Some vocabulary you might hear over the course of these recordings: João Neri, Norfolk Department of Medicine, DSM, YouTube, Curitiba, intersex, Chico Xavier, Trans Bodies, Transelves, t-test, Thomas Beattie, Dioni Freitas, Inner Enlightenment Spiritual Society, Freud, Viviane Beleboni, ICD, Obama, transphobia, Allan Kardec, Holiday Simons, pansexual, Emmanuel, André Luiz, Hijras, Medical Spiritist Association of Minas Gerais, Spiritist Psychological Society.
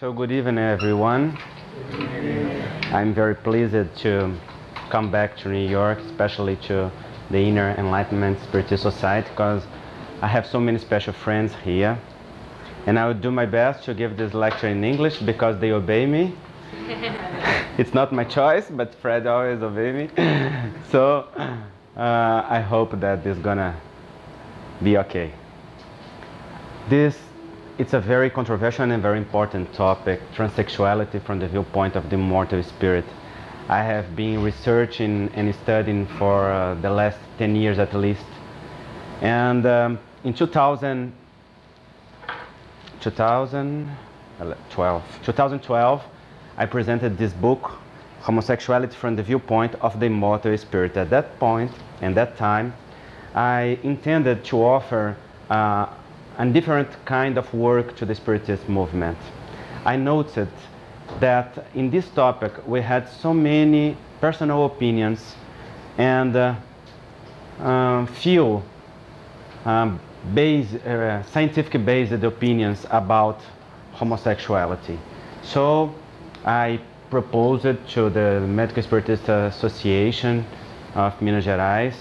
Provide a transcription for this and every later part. So good evening, everyone. I'm very pleased to come back to New York, especially to the Inner Enlightenment Spiritual Society, because I have so many special friends here. And I will do my best to give this lecture in English because they obey me. It's not my choice, but Fred always obeys me. So I hope that this is gonna be okay. It's a very controversial and very important topic, Transsexuality from the Viewpoint of the Immortal Spirit. I have been researching and studying for the last 10 years at least. And in 2012, I presented this book, Homosexuality from the Viewpoint of the Immortal Spirit. At that point and that time, I intended to offer a different kind of work to the Spiritist movement. I noted that in this topic we had so many personal opinions and few scientific-based opinions about homosexuality. So I proposed to the Medical Spiritist Association of Minas Gerais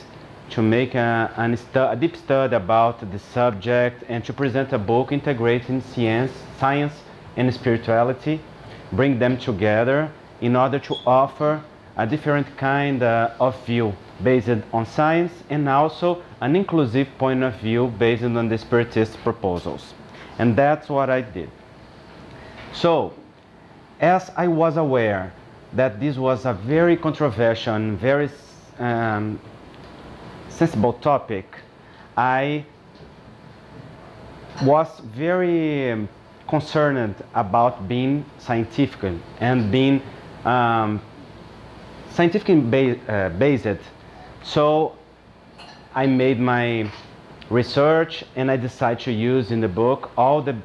to make a deep study about the subject and to present a book integrating science and spirituality, bring them together in order to offer a different kind of view based on science and also an inclusive point of view based on the Spiritist proposals. And that's what I did. So, as I was aware that this was a very controversial and very sensible topic, I was very concerned about being scientific and being scientific-based. So I made my research and I decided to use in the book all the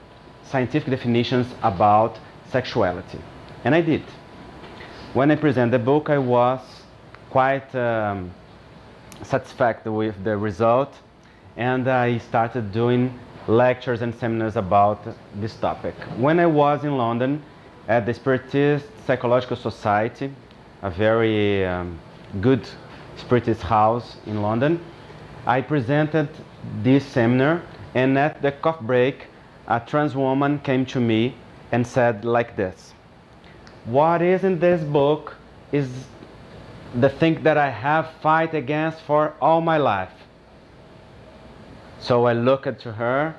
scientific definitions about sexuality. And I did. When I presented the book, I was quite satisfied with the result, and I started doing lectures and seminars about this topic. When I was in London at the Spiritist Psychological Society, a very good Spiritist house in London, I presented this seminar, and at the coffee break a trans woman came to me and said like this: "What is in this book is the thing that I have fight against for all my life." So I looked at her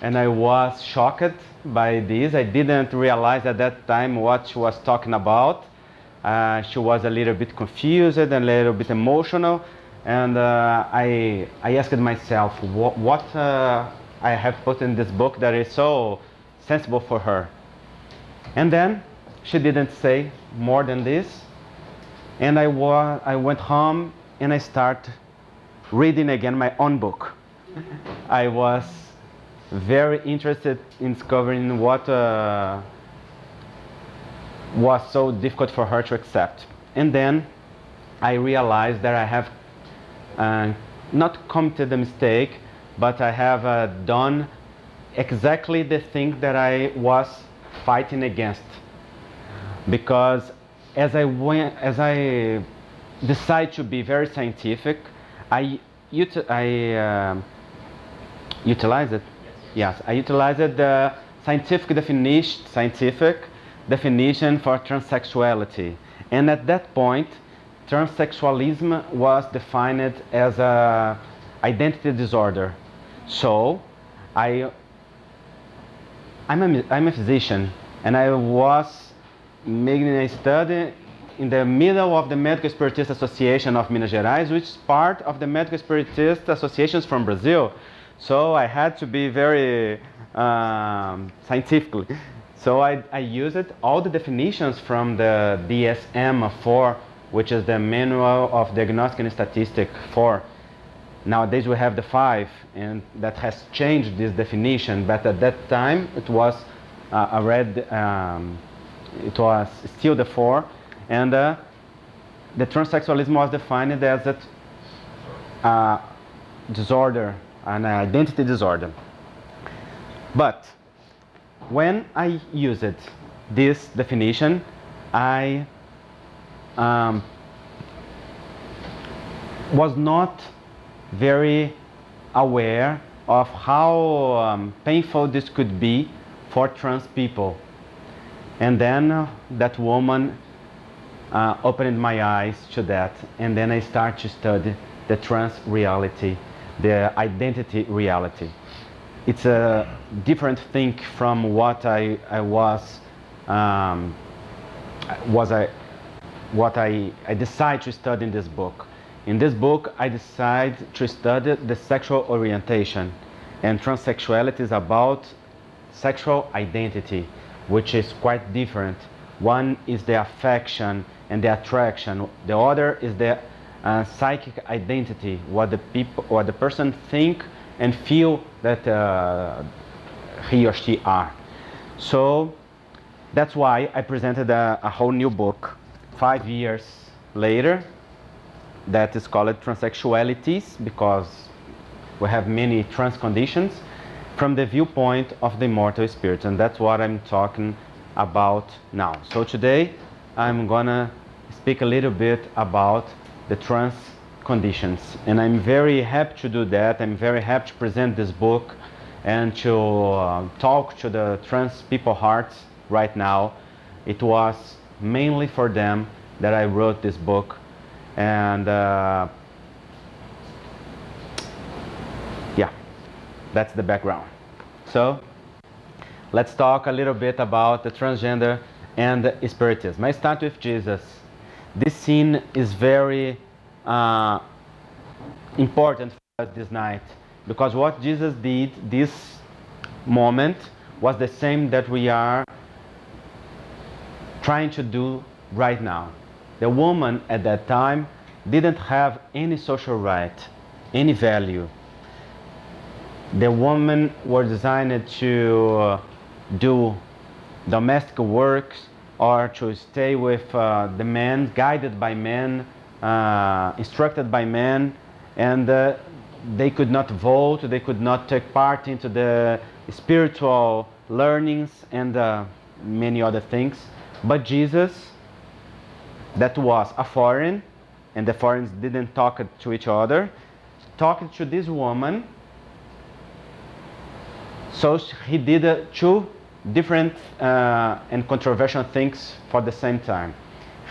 and I was shocked by this. I didn't realize at that time what she was talking about. She was a little bit confused and a little bit emotional, and I asked myself what I have put in this book that is so sensible for her. And then she didn't say more than this. And I went home and I started reading again my own book. I was very interested in discovering what was so difficult for her to accept. And then I realized that I have not committed a mistake, but I have done exactly the thing that I was fighting against. Because as I decided to be very scientific, I utilized the scientific definition for transsexuality. And at that point, transsexualism was defined as an identity disorder. So I'm a physician, and I was making a study in the middle of the Medical Spiritist Association of Minas Gerais, which is part of the Medical Spiritist Associations from Brazil. So I had to be very scientifically. So I used all the definitions from the DSM-4, which is the Manual of Diagnostic and Statistics 4. Nowadays we have the 5, and that has changed this definition, but at that time it was it was still the 4, and the transsexualism was defined as a disorder, an identity disorder. But when I used this definition, I was not very aware of how painful this could be for trans people. And then that woman opened my eyes to that, and then I started to study the trans reality, the identity reality. It's a different thing from what I decided to study in this book. In this book, I decided to study the sexual orientation, and transsexuality is about sexual identity, which is quite different. One is the affection and the attraction. The other is the psychic identity, what the people or the person think and feel that he or she are. So that's why I presented a whole new book 5 years later that is called Transexualities, because we have many trans conditions from the viewpoint of the immortal spirit, and that's what I'm talking about now. So today I'm gonna speak a little bit about the trans conditions, and I'm very happy to do that. I'm very happy to present this book and to talk to the trans people's hearts right now. It was mainly for them that I wrote this book, and yeah, that's the background. So let's talk a little bit about the transgender and the Spiritism. I start with Jesus. This scene is very important for us this night, because what Jesus did this moment was the same that we are trying to do right now. The woman at that time didn't have any social right, any value. The women were designed to do domestic works or to stay with the men, guided by men, instructed by men, and they could not vote, they could not take part into the spiritual learnings and many other things. But Jesus, that was a foreign, and the foreigners didn't talk to each other, talked to this woman. So he did two different and controversial things for the same time.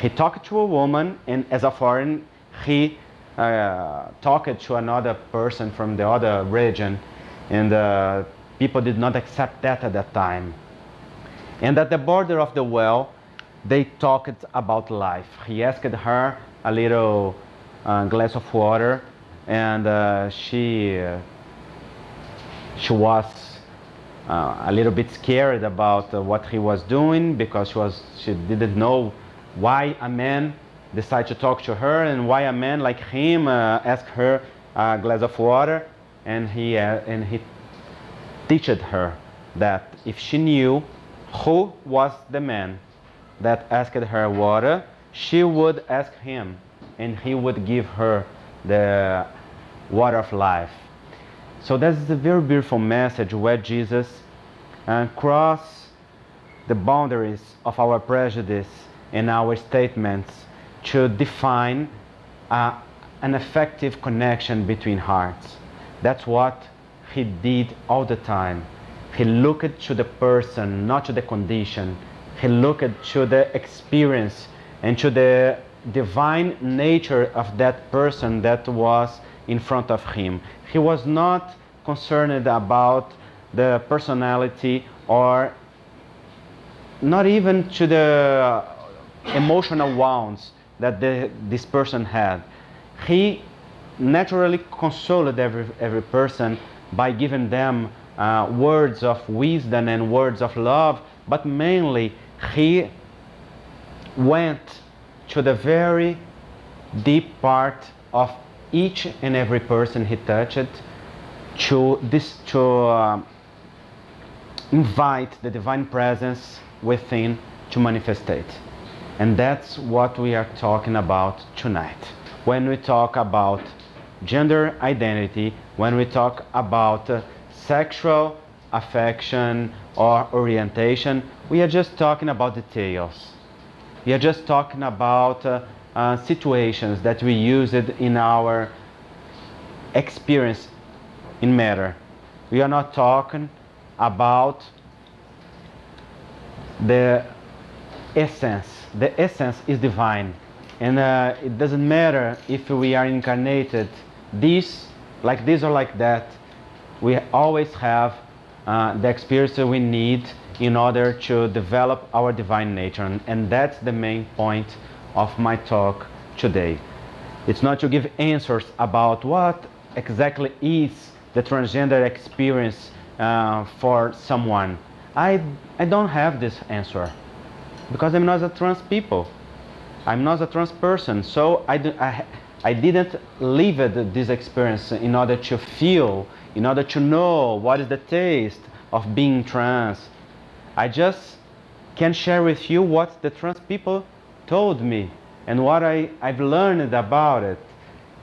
He talked to a woman, and as a foreign, he talked to another person from the other region, and people did not accept that at that time. And at the border of the well, they talked about life. He asked her a little glass of water, and she was a little bit scared about what he was doing, because she didn't know why a man decided to talk to her, and why a man like him asked her a glass of water, and he teached her that if she knew who was the man that asked her water, she would ask him, and he would give her the water of life. So this is a very beautiful message where Jesus crossed the boundaries of our prejudice and our statements to define an effective connection between hearts. That's what he did all the time. He looked to the person, not to the condition. He looked to the experience and to the divine nature of that person that was in front of him. He was not concerned about the personality, or not even to the emotional wounds that this person had. He naturally consoled every person by giving them words of wisdom and words of love, but mainly he went to the very deep part of each and every person he touched, to invite the divine presence within to manifestate. And that's what we are talking about tonight. When we talk about gender identity, when we talk about sexual affection, or orientation. We are just talking about details. We are just talking about situations that we used in our experience in matter. We are not talking about the essence. The essence is divine, and it doesn't matter if we are incarnated this or like that. We always have the experience that we need in order to develop our divine nature, and that's the main point of my talk today. It's not to give answers about what exactly is the transgender experience for someone. I don't have this answer, because I'm not a trans people. I'm not a trans person, so I didn't live this experience in order to feel, in order to know what is the taste of being trans. I just can share with you what the trans people told me and what I've learned about it.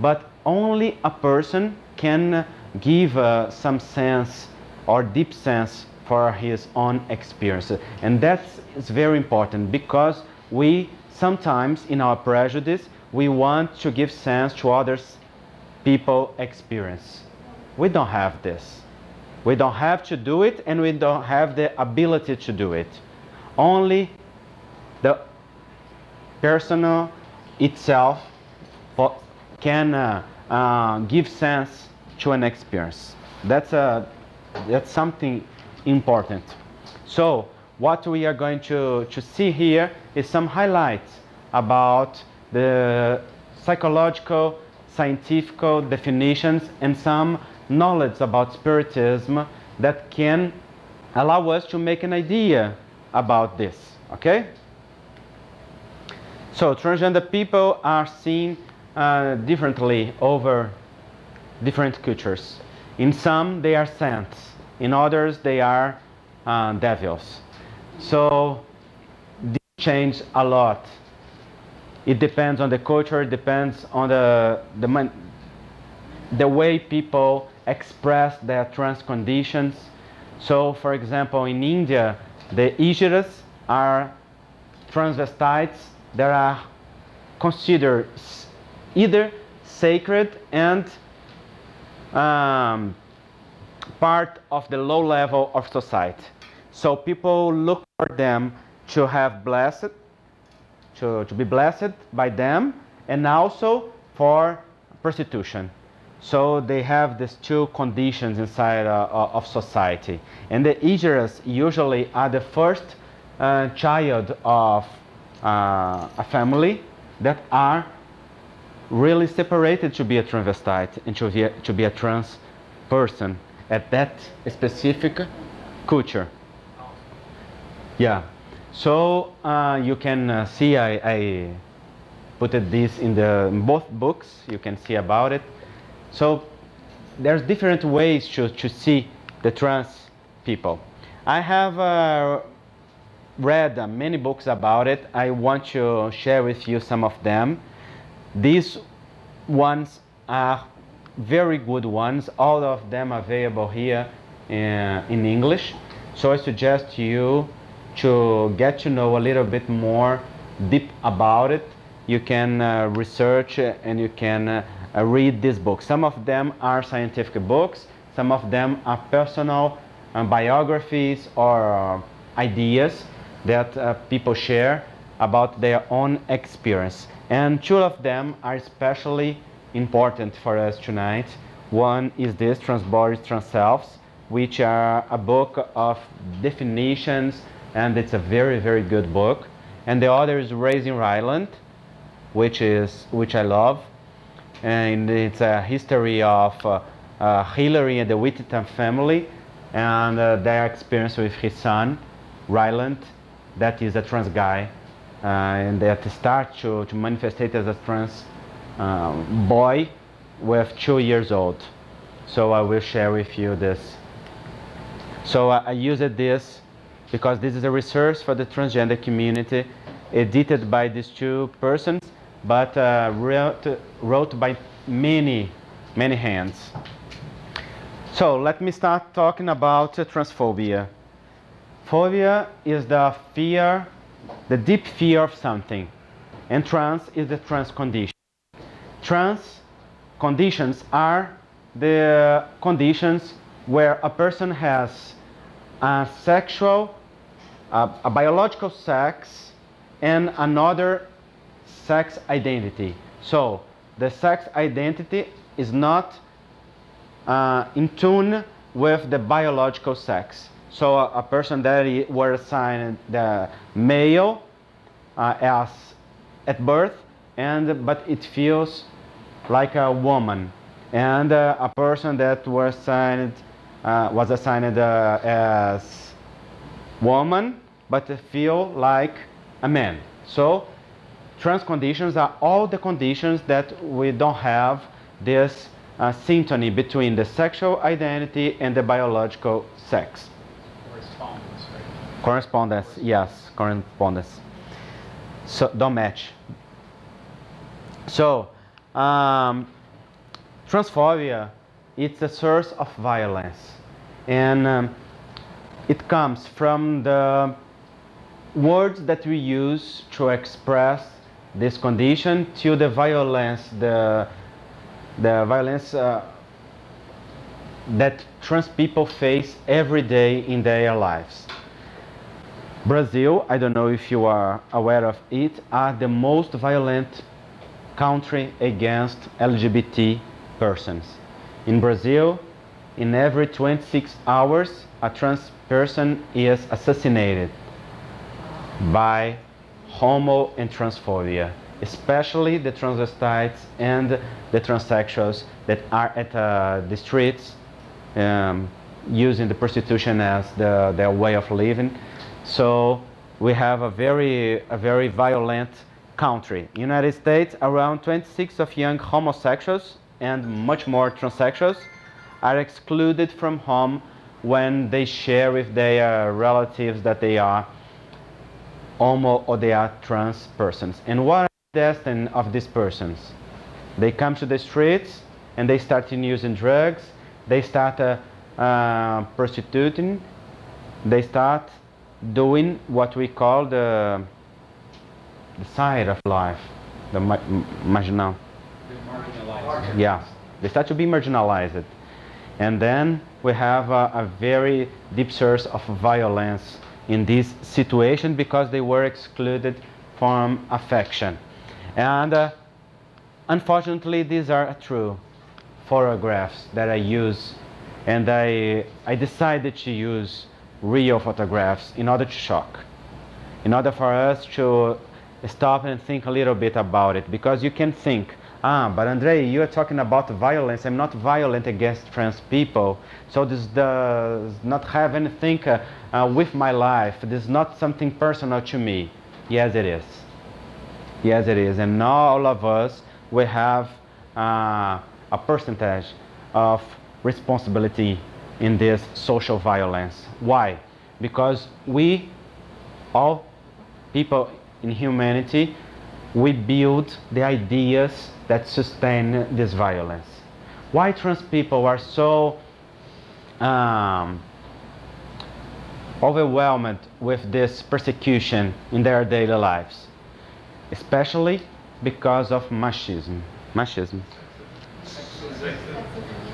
But only a person can give some sense or deep sense for his own experience. And that's very important, because we sometimes, in our prejudice, we want to give sense to others people's experience. We don't have this. We don't have to do it, and we don't have the ability to do it. Only the personal itself can give sense to an experience. That's something important. So what we are going to see here is some highlights about the psychological, scientific definitions and some knowledge about Spiritism that can allow us to make an idea about this, okay? So transgender people are seen differently over different cultures. In some, they are saints. In others, they are devils. So this changes a lot. It depends on the culture, it depends on the way people express their trans conditions. So, for example, in India, the Hijras are transvestites that are considered either sacred and part of the low level of society. So people look for them to have blessed, to be blessed by them, and also for prostitution. So they have these two conditions inside of society. And the Hijras usually are the first child of a family that are really separated to be a transvestite and to be a trans person at that specific culture. Yeah. So you can see I put this in both books. You can see about it. So there's different ways to see the trans people. I have read many books about it. I want to share with you some of them. These ones are very good ones. All of them are available here in English. So I suggest you to get to know a little bit more deep about it. You can research and you can read these books. Some of them are scientific books. Some of them are personal biographies or ideas that people share about their own experience. And two of them are especially important for us tonight. One is this, Trans Bodies, Transelves, which are a book of definitions, and it's a very, very good book. And the other is Raising Ryland, which I love, and it's a history of Hillary and the Wittetum family and their experience with his son, Ryland, that is a trans guy, and that starts to manifest as a trans boy with 2 years old. So I will share with you this. So I used this because this is a resource for the transgender community, edited by these two persons, but wrote by many hands. So let me start talking about transphobia. Phobia is the fear, the deep fear of something, and trans is the trans condition. Trans conditions are the conditions where a person has a sexual, a biological sex and another sex identity. So the sex identity is not in tune with the biological sex. So a person that were assigned the male as at birth, but it feels like a woman, and a person that was assigned as woman, but feel like a man. So trans conditions are all the conditions that we don't have this syntony between the sexual identity and the biological sex. Correspondence, right? Correspondence, yes, correspondence. So don't match. So transphobia, it's a source of violence, and it comes from the words that we use to express this condition to the violence, the violence that trans people face every day in their lives. Brazil, I don't know if you are aware of it, are the most violent country against LGBT persons. In Brazil, in every 26 hours, a trans person is assassinated by homo and transphobia, especially the transvestites and the transsexuals that are at the streets using the prostitution as their way of living. So we have a very violent country. United States, around 26% of young homosexuals and much more transsexuals are excluded from home when they share with their relatives that they are homo or they are trans persons. And what destiny of these persons? They come to the streets and they start using drugs, they start prostituting, they start doing what we call the side of life, the marginal. Marginalized. Yeah, they start to be marginalized. And then we have a very deep source of violence in this situation because they were excluded from affection. And unfortunately, these are true photographs that I use, and I decided to use real photographs in order to shock, in order for us to stop and think a little bit about it, because you can think, ah, but André, you are talking about violence. I'm not violent against trans people, so this does not have anything with my life. This is not something personal to me. Yes, it is. Yes, it is. And all of us, we have a percentage of responsibility in this social violence. Why? Because we, all people in humanity, we build the ideas that sustain this violence. Why trans people are so overwhelmed with this persecution in their daily lives? Especially because of machism. Machism. Sexism.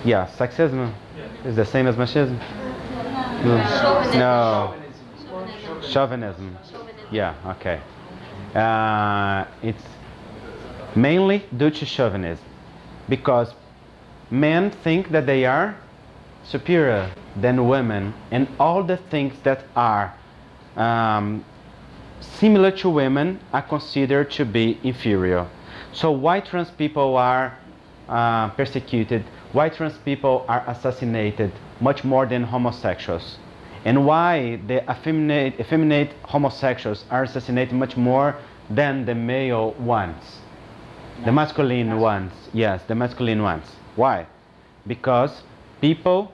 Yeah, sexism is the same as machism. No. Chauvinism. Yeah, okay. It's mainly due to chauvinism, because men think that they are superior than women, and all the things that are similar to women are considered to be inferior. So why trans people are persecuted, why trans people are assassinated much more than homosexuals, and why the effeminate homosexuals are assassinated much more than the male ones, the masculine ones. Yes, the masculine ones. Why? Because people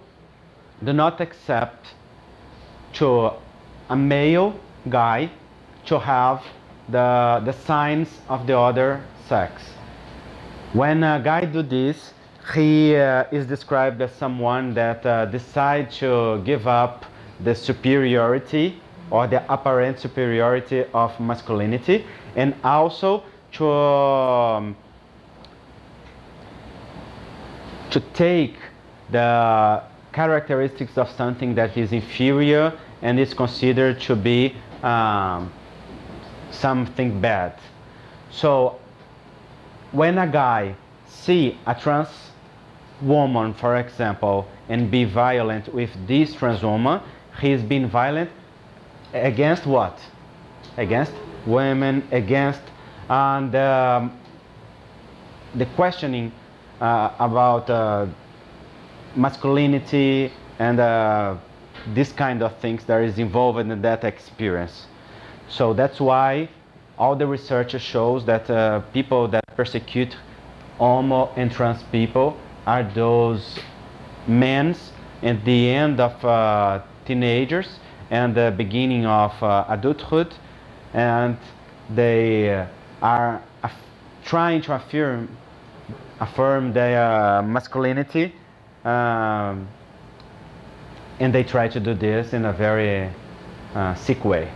do not accept to a male guy to have the signs of the other sex. When a guy do this, He is described as someone that decides to give up the superiority or the apparent superiority of masculinity, and also to take the characteristics of something that is inferior and is considered to be something bad. So when a guy sees a trans woman, for example, and be violent with this trans woman, he's been violent against what? Against women, against, and the questioning about masculinity and this kind of things that is involved in that experience. So that's why all the research shows that people that persecute homo and trans people are those men at the end of teenagers and the beginning of adulthood, and they are trying to affirm their masculinity, and they try to do this in a very sick way.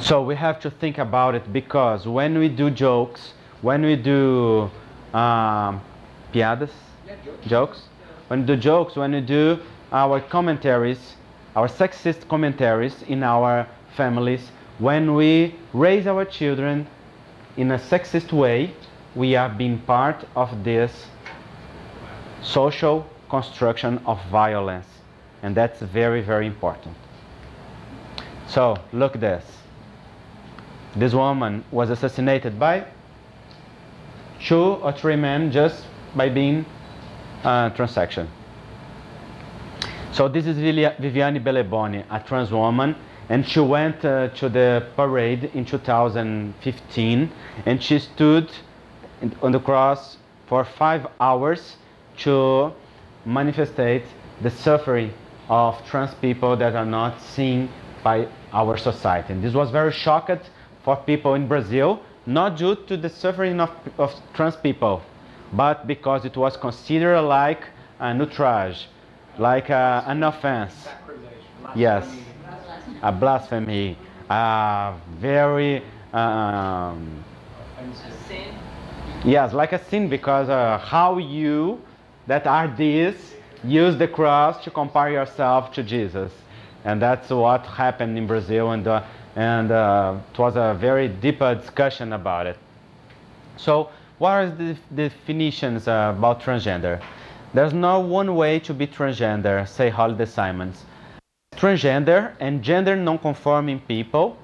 So we have to think about it, because when we do jokes, when we do piadas, yeah, jokes, when we do jokes, when we do our commentaries, our sexist commentaries in our families, when we raise our children in a sexist way, we have been part of this social construction of violence, and that's very, very important. So look at this. This woman was assassinated by 2 or 3 men just by being transsexual. So this is Viviane Beleboni, a trans woman, and she went to the parade in 2015, and she stood on the cross for 5 hours to manifestate the suffering of trans people that are not seen by our society. And this was very shocking for people in Brazil, not due to the suffering of trans people, but because it was considered like an outrage, like an offense, blasphemy. Yes, a blasphemy, a very a sin. Yes, like a sin, because how you that are this use the cross to compare yourself to Jesus, and that's what happened in Brazil, and it was a very deeper discussion about it. So, what are the definitions about transgender? There's no one way to be transgender, say Holiday Simons. Transgender and gender non-conforming people,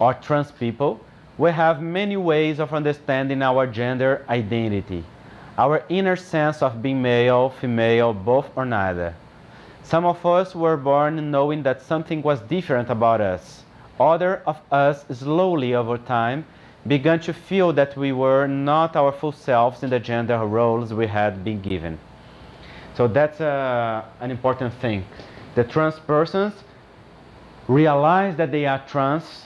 or trans people, we have many ways of understanding our gender identity, our inner sense of being male, female, both or neither. Some of us were born knowing that something was different about us. Other of us slowly over time began to feel that we were not our full selves in the gender roles we had been given. So that's an important thing. The trans persons realize that they are trans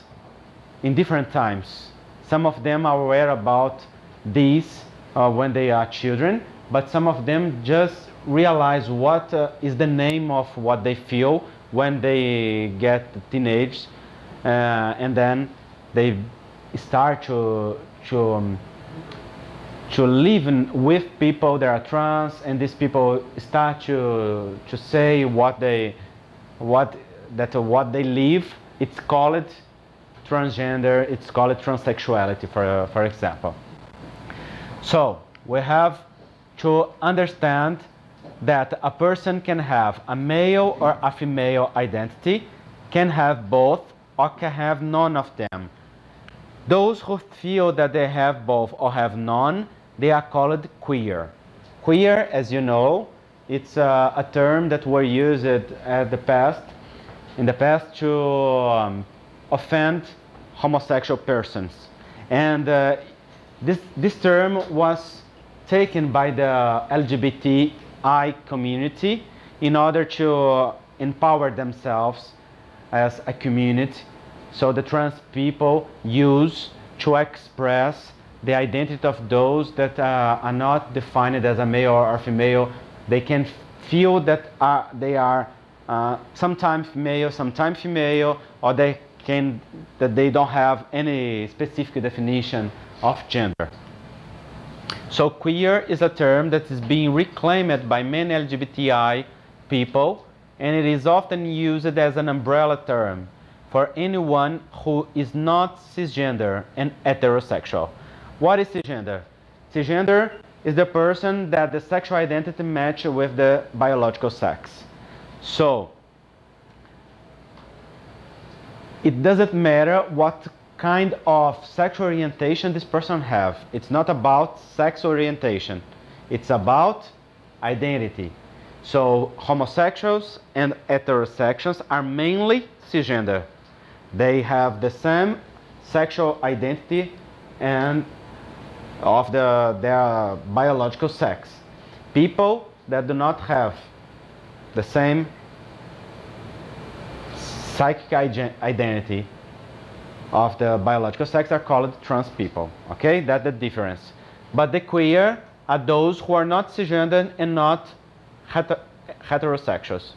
in different times. Some of them are aware about this when they are children, but some of them just realize what is the name of what they feel when they get teenage, and then they start to live with people that are trans, and these people start to say what they live. It's called transgender, it's called transsexuality, for example. So we have to understand that a person can have a male or a female identity, can have both or can have none of them. Those who feel that they have both or have none, they are called queer. Queer, as you know, it's a term that were used in the past to offend homosexual persons, and this term was taken by the LGBTI community in order to empower themselves as a community. So the trans people use to express the identity of those that are not defined as a male or female. They can feel that they are sometimes male, sometimes female, or they can, that they don't have any specific definition of gender. So queer is a term that is being reclaimed by many LGBTI people, and it is often used as an umbrella term for anyone who is not cisgender and heterosexual. What is cisgender? Cisgender is the person that the sexual identity matches with the biological sex. So it doesn't matter what kind of sexual orientation this person has. It's not about sex orientation. It's about identity. So homosexuals and heterosexuals are mainly cisgender. They have the same sexual identity and of their biological sex. People that do not have the same psychic identity of the biological sex are called trans people. Okay, that's the difference. But the queer are those who are not cisgender and not heterosexuals.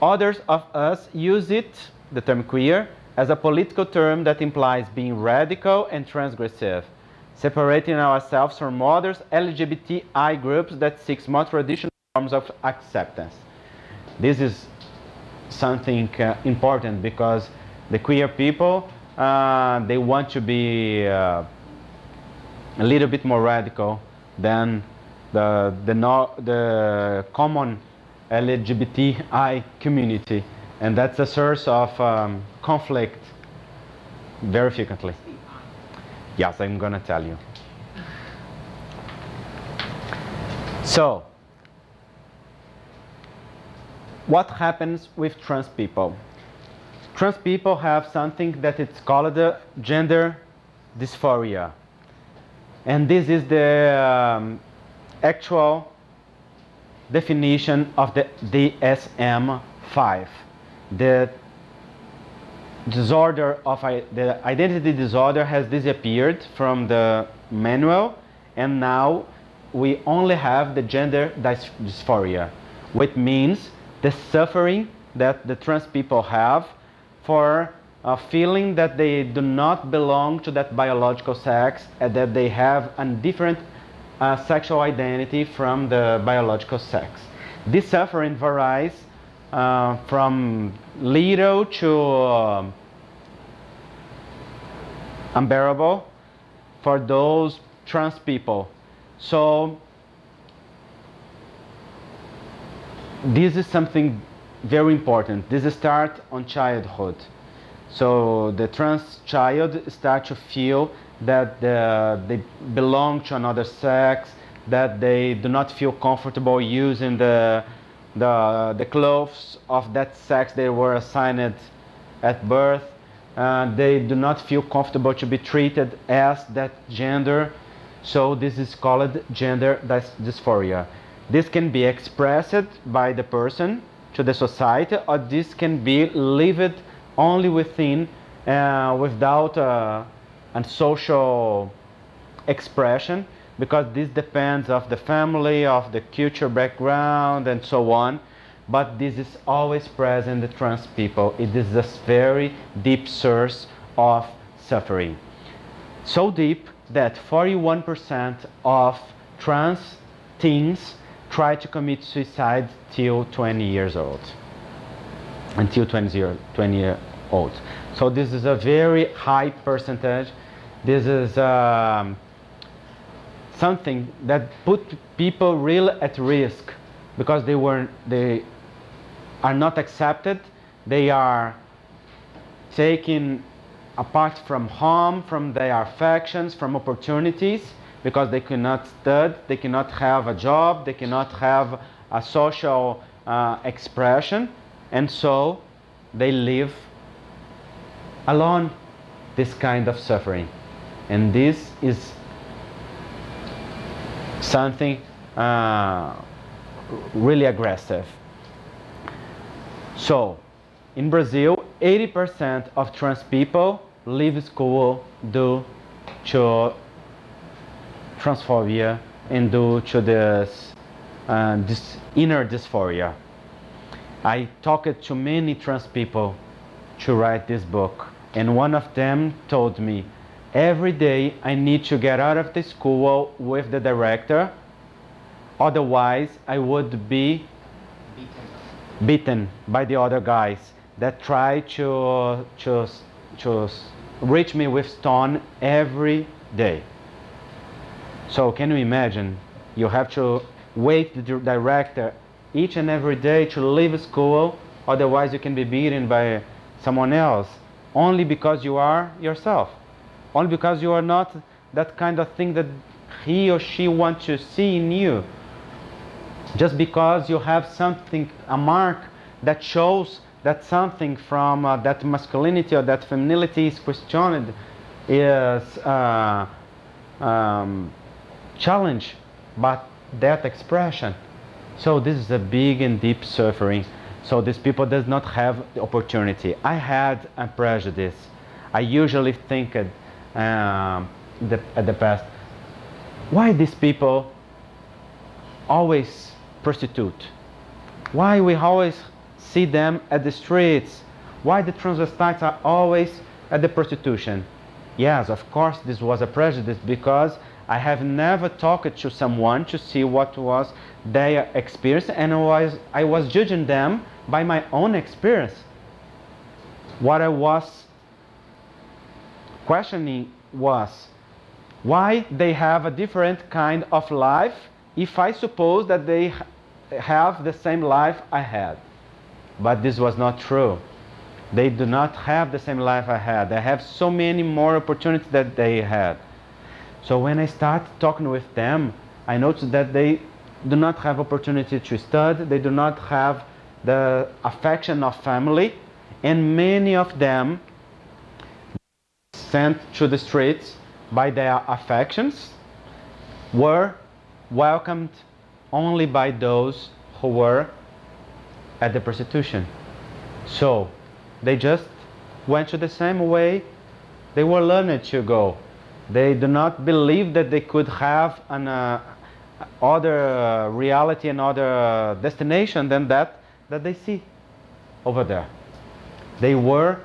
Others of us use it, the term queer, as a political term that implies being radical and transgressive, separating ourselves from others LGBTI groups that seek more traditional forms of acceptance. This is something important, because the queer people, they want to be a little bit more radical than the common LGBTI community, and that's a source of conflict very frequently. Yes, I'm gonna tell you. So what happens with trans people? Trans people have something that it's called gender dysphoria, and this is the actual definition of the DSM-5, the disorder of the identity disorder has disappeared from the manual, and now we only have the gender dysphoria, which means the suffering that the trans people have for a feeling that they do not belong to that biological sex, and that they have a different sexual identity from the biological sex. This suffering varies from little to unbearable for those trans people. So this is something very important. This starts on childhood. So the trans child starts to feel that they belong to another sex, that they do not feel comfortable using the clothes of that sex they were assigned at birth. They do not feel comfortable to be treated as that gender. So this is called gender dysphoria. This can be expressed by the person to the society, or this can be lived only within, without a social expression, because this depends of the family, of the cultural background, and so on. But this is always present in the trans people. It is a very deep source of suffering. So deep that 41% of trans teens try to commit suicide till 20 years old. Until 20 years old. So this is a very high percentage. This is something that put people really at risk, because they are not accepted. They are taken apart from home, from their affections, from opportunities, because they cannot study, they cannot have a job, they cannot have a social expression, and so they live alone this kind of suffering. And this is something really aggressive. So in Brazil, 80% of trans people leave school due to transphobia and due to this inner dysphoria. I talked to many trans people to write this book, and one of them told me, every day I need to get out of the school with the director, otherwise I would be beaten by the other guys that try to reach me with stone every day. So can you imagine? You have to wait the director each and every day to leave school, otherwise you can be beaten by someone else, only because you are yourself, only because you are not that kind of thing that he or she wants to see in you, just because you have something, a mark that shows that something from that masculinity or that femininity is questioned, is challenged by that expression. So this is a big and deep suffering. So these people does not have the opportunity. I had a prejudice. I usually think at the past, why these people always prostitute? Why we always see them at the streets? Why the transvestites are always at the prostitution? Yes, of course this was a prejudice, because I have never talked to someone to see what was their experience, and I was judging them by my own experience. What I was questioning was why they have a different kind of life if I suppose that they have the same life I had. But this was not true. They do not have the same life I had. They have so many more opportunities that they had. So when I start talking with them, I noticed that they do not have opportunity to study, they do not have the affection of family, and many of them sent to the streets by their affections were welcomed only by those who were at the prostitution. So they just went to the same way they were learned to go. They do not believe that they could have an other reality and other destination than that they see over there. They were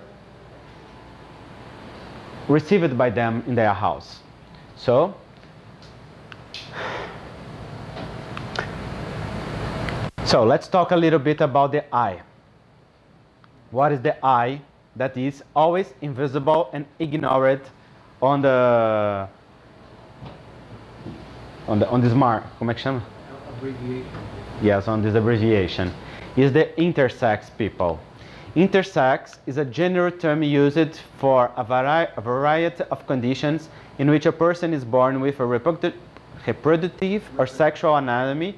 received by them in their house. So let's talk a little bit about the I. What is the I that is always invisible and ignored on the this mark? Como é que chama? Yes, on this abbreviation. Is the intersex people. Intersex is a general term used for a variety of conditions in which a person is born with a reproductive or sexual anatomy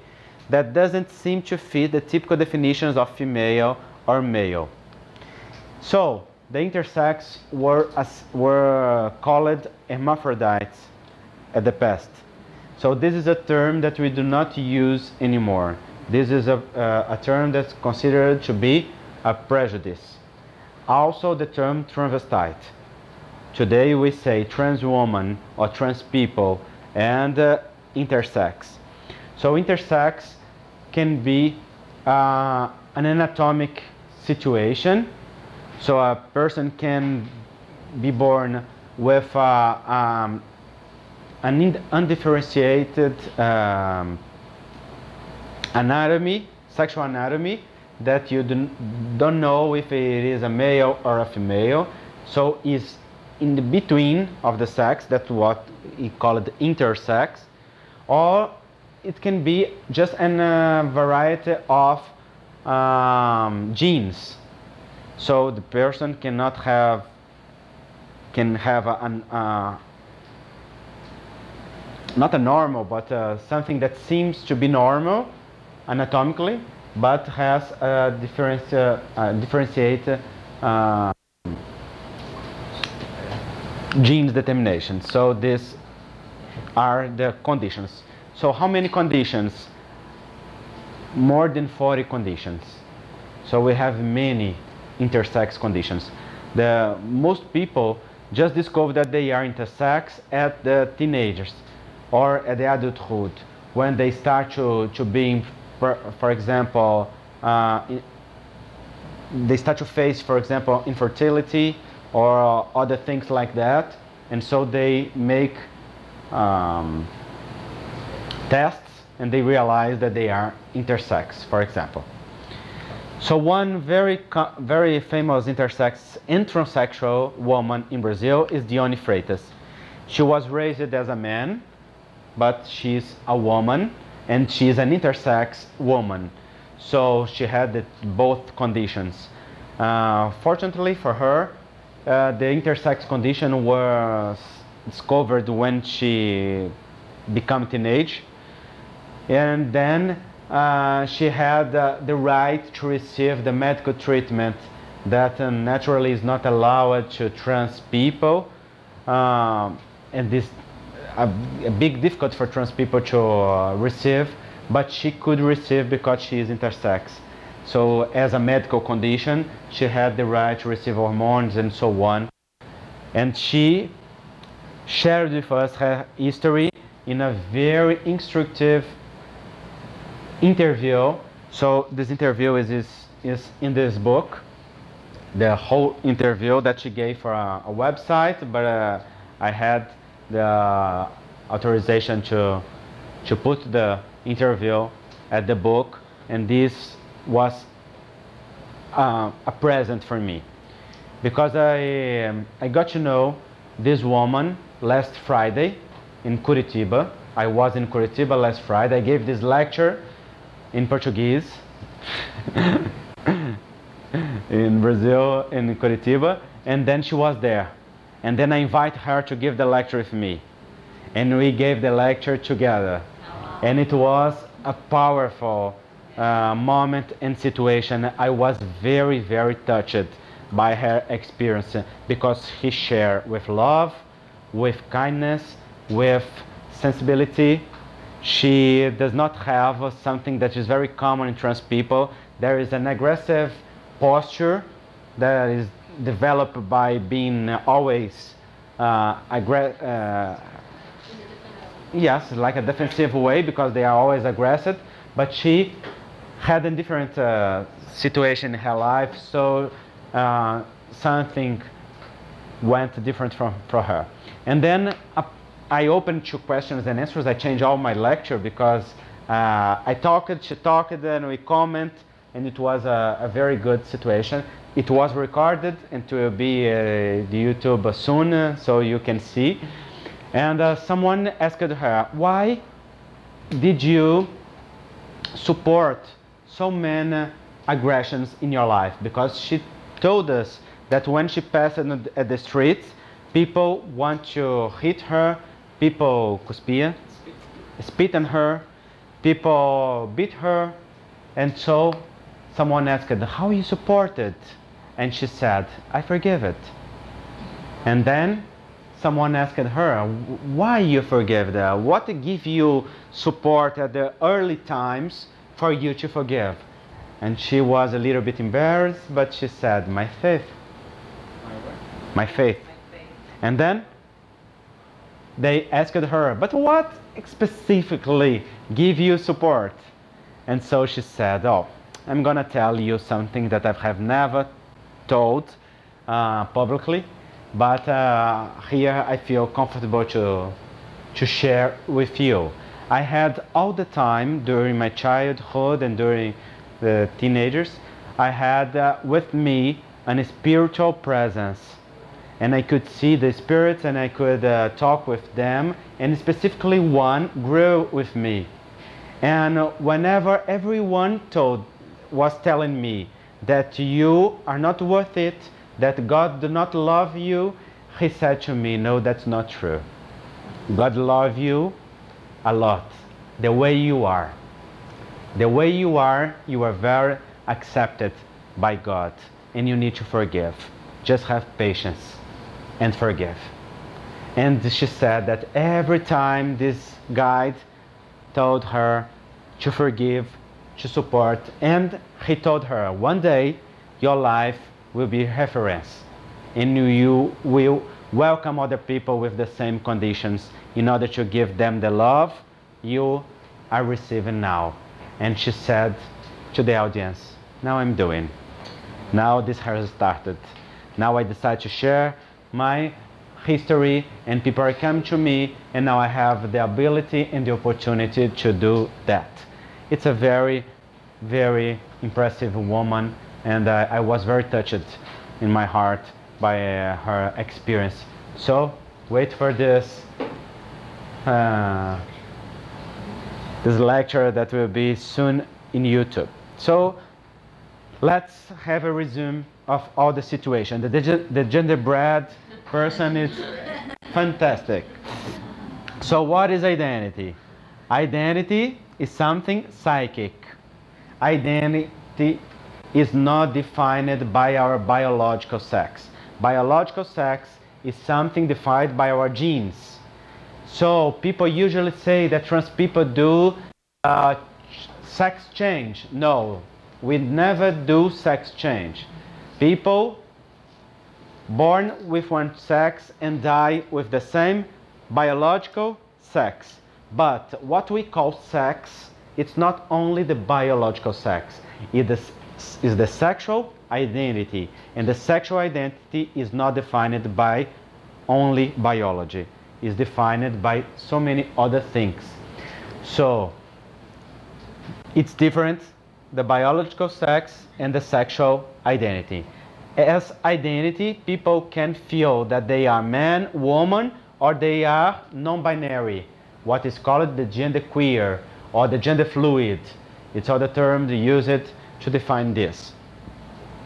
that doesn't seem to fit the typical definitions of female or male. So the intersex were called hermaphrodites at the past. So this is a term that we do not use anymore. This is a term that's considered to be a prejudice. Also the term transvestite. Today we say trans woman or trans people and intersex. So intersex can be an anatomic situation. So a person can be born with an undifferentiated anatomy, sexual anatomy, that you don't know if it is a male or a female. So is in the between of the sex, that's what we call it intersex, or it can be just a variety of genes. So the person cannot have, can have not a normal, but something that seems to be normal anatomically, but has a differentiated genes determination. So these are the conditions. So how many conditions? More than 40 conditions. So we have many intersex conditions. The most people just discover that they are intersex at the teenagers. or at the adulthood, when they start to being, for example, they start to face, for example, infertility or other things like that, and so they make tests and they realize that they are intersex, for example. So one very famous intersex and transsexual woman in Brazil is Dioni Freitas. She was raised as a man, but she's a woman, and she's an intersex woman. So she had both conditions. Fortunately for her, the intersex condition was discovered when she became teenage, and then she had the right to receive the medical treatment that naturally is not allowed to trans people, and this a big difficulty for trans people to receive, but she could receive because she is intersex. So as a medical condition, she had the right to receive hormones and so on, and she shared with us her history in a very instructive interview. So this interview is in this book, the whole interview that she gave for a website, but I had the authorization to put the interview at the book, and this was a present for me, because I got to know this woman last Friday in Curitiba. I was in Curitiba last Friday. I gave this lecture in Portuguese in Brazil, in Curitiba, and then she was there, and then I invited her to give the lecture with me, and we gave the lecture together. And it was a powerful moment and situation. I was very, very touched by her experience, because he shared with love, with kindness, with sensibility. She does not have something that is very common in trans people. There is an aggressive posture that is developed by being always yes, like a defensive way, because they are always aggressive. But she had a different situation in her life, so something went different for her. And then I opened to questions and answers. I changed all my lecture because I talked, she talked, and we comment, and it was a very good situation. It was recorded and it will be the YouTube soon, so you can see. And someone asked her, why did you support so many aggressions in your life? Because she told us that when she passed at the streets, people want to hit her, people cuspia, spit on her, people beat her. And so someone asked her, how you support it? And she said, I forgive it. And then someone asked her, why you forgive that? What give you support at the early times for you to forgive? And she was a little bit embarrassed, but she said, my faith. My faith. And then they asked her, but what specifically give you support? And so she said, oh, I'm gonna tell you something that I have never told publicly, but here I feel comfortable to share with you. I had all the time during my childhood and during the teenagers, I had with me a spiritual presence, and I could see the spirits and I could talk with them, and specifically one grew with me. And whenever everyone was telling me that you are not worth it, that God does not love you, he said to me, no, that's not true. God loves you a lot, the way you are. The way you are very accepted by God, and you need to forgive. Just have patience and forgive. And she said that every time this guide told her to forgive, to support, and he told her, one day your life will be reference and you will welcome other people with the same conditions in order to give them the love you are receiving now. And she said to the audience, now I'm doing. Now this has started. Now I decide to share my history and people are coming to me, and now I have the ability and the opportunity to do that. It's a very, very impressive woman, and I was very touched in my heart by her experience. So wait for this this lecture that will be soon in YouTube. So let's have a resume of all the situation. The genderbread person is fantastic. So what is identity? Identity is something psychic. Identity is not defined by our biological sex. Biological sex is something defined by our genes. So people usually say that trans people do sex change. No, we never do sex change. People born with one sex and die with the same biological sex. But what we call sex, it's not only the biological sex. It is the sexual identity. And the sexual identity is not defined by only biology. It's defined by so many other things. So it's different, the biological sex and the sexual identity. As identity, people can feel that they are man, woman, or they are non-binary, what is called the genderqueer or the gender fluid. It's other term they use it to define this.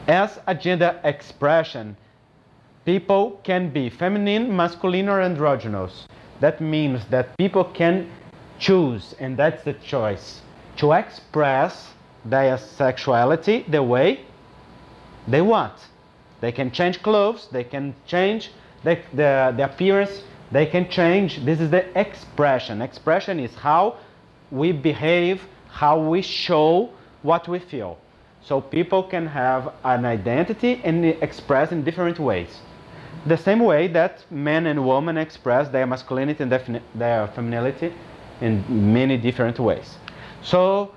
As a gender expression, people can be feminine, masculine, or androgynous. That means that people can choose, and that's the choice, to express their sexuality the way they want. They can change clothes, they can change the appearance, they can change. This is the expression. Expression is how we behave, how we show what we feel. So people can have an identity and express in different ways. The same way that men and women express their masculinity and their femininity in many different ways. So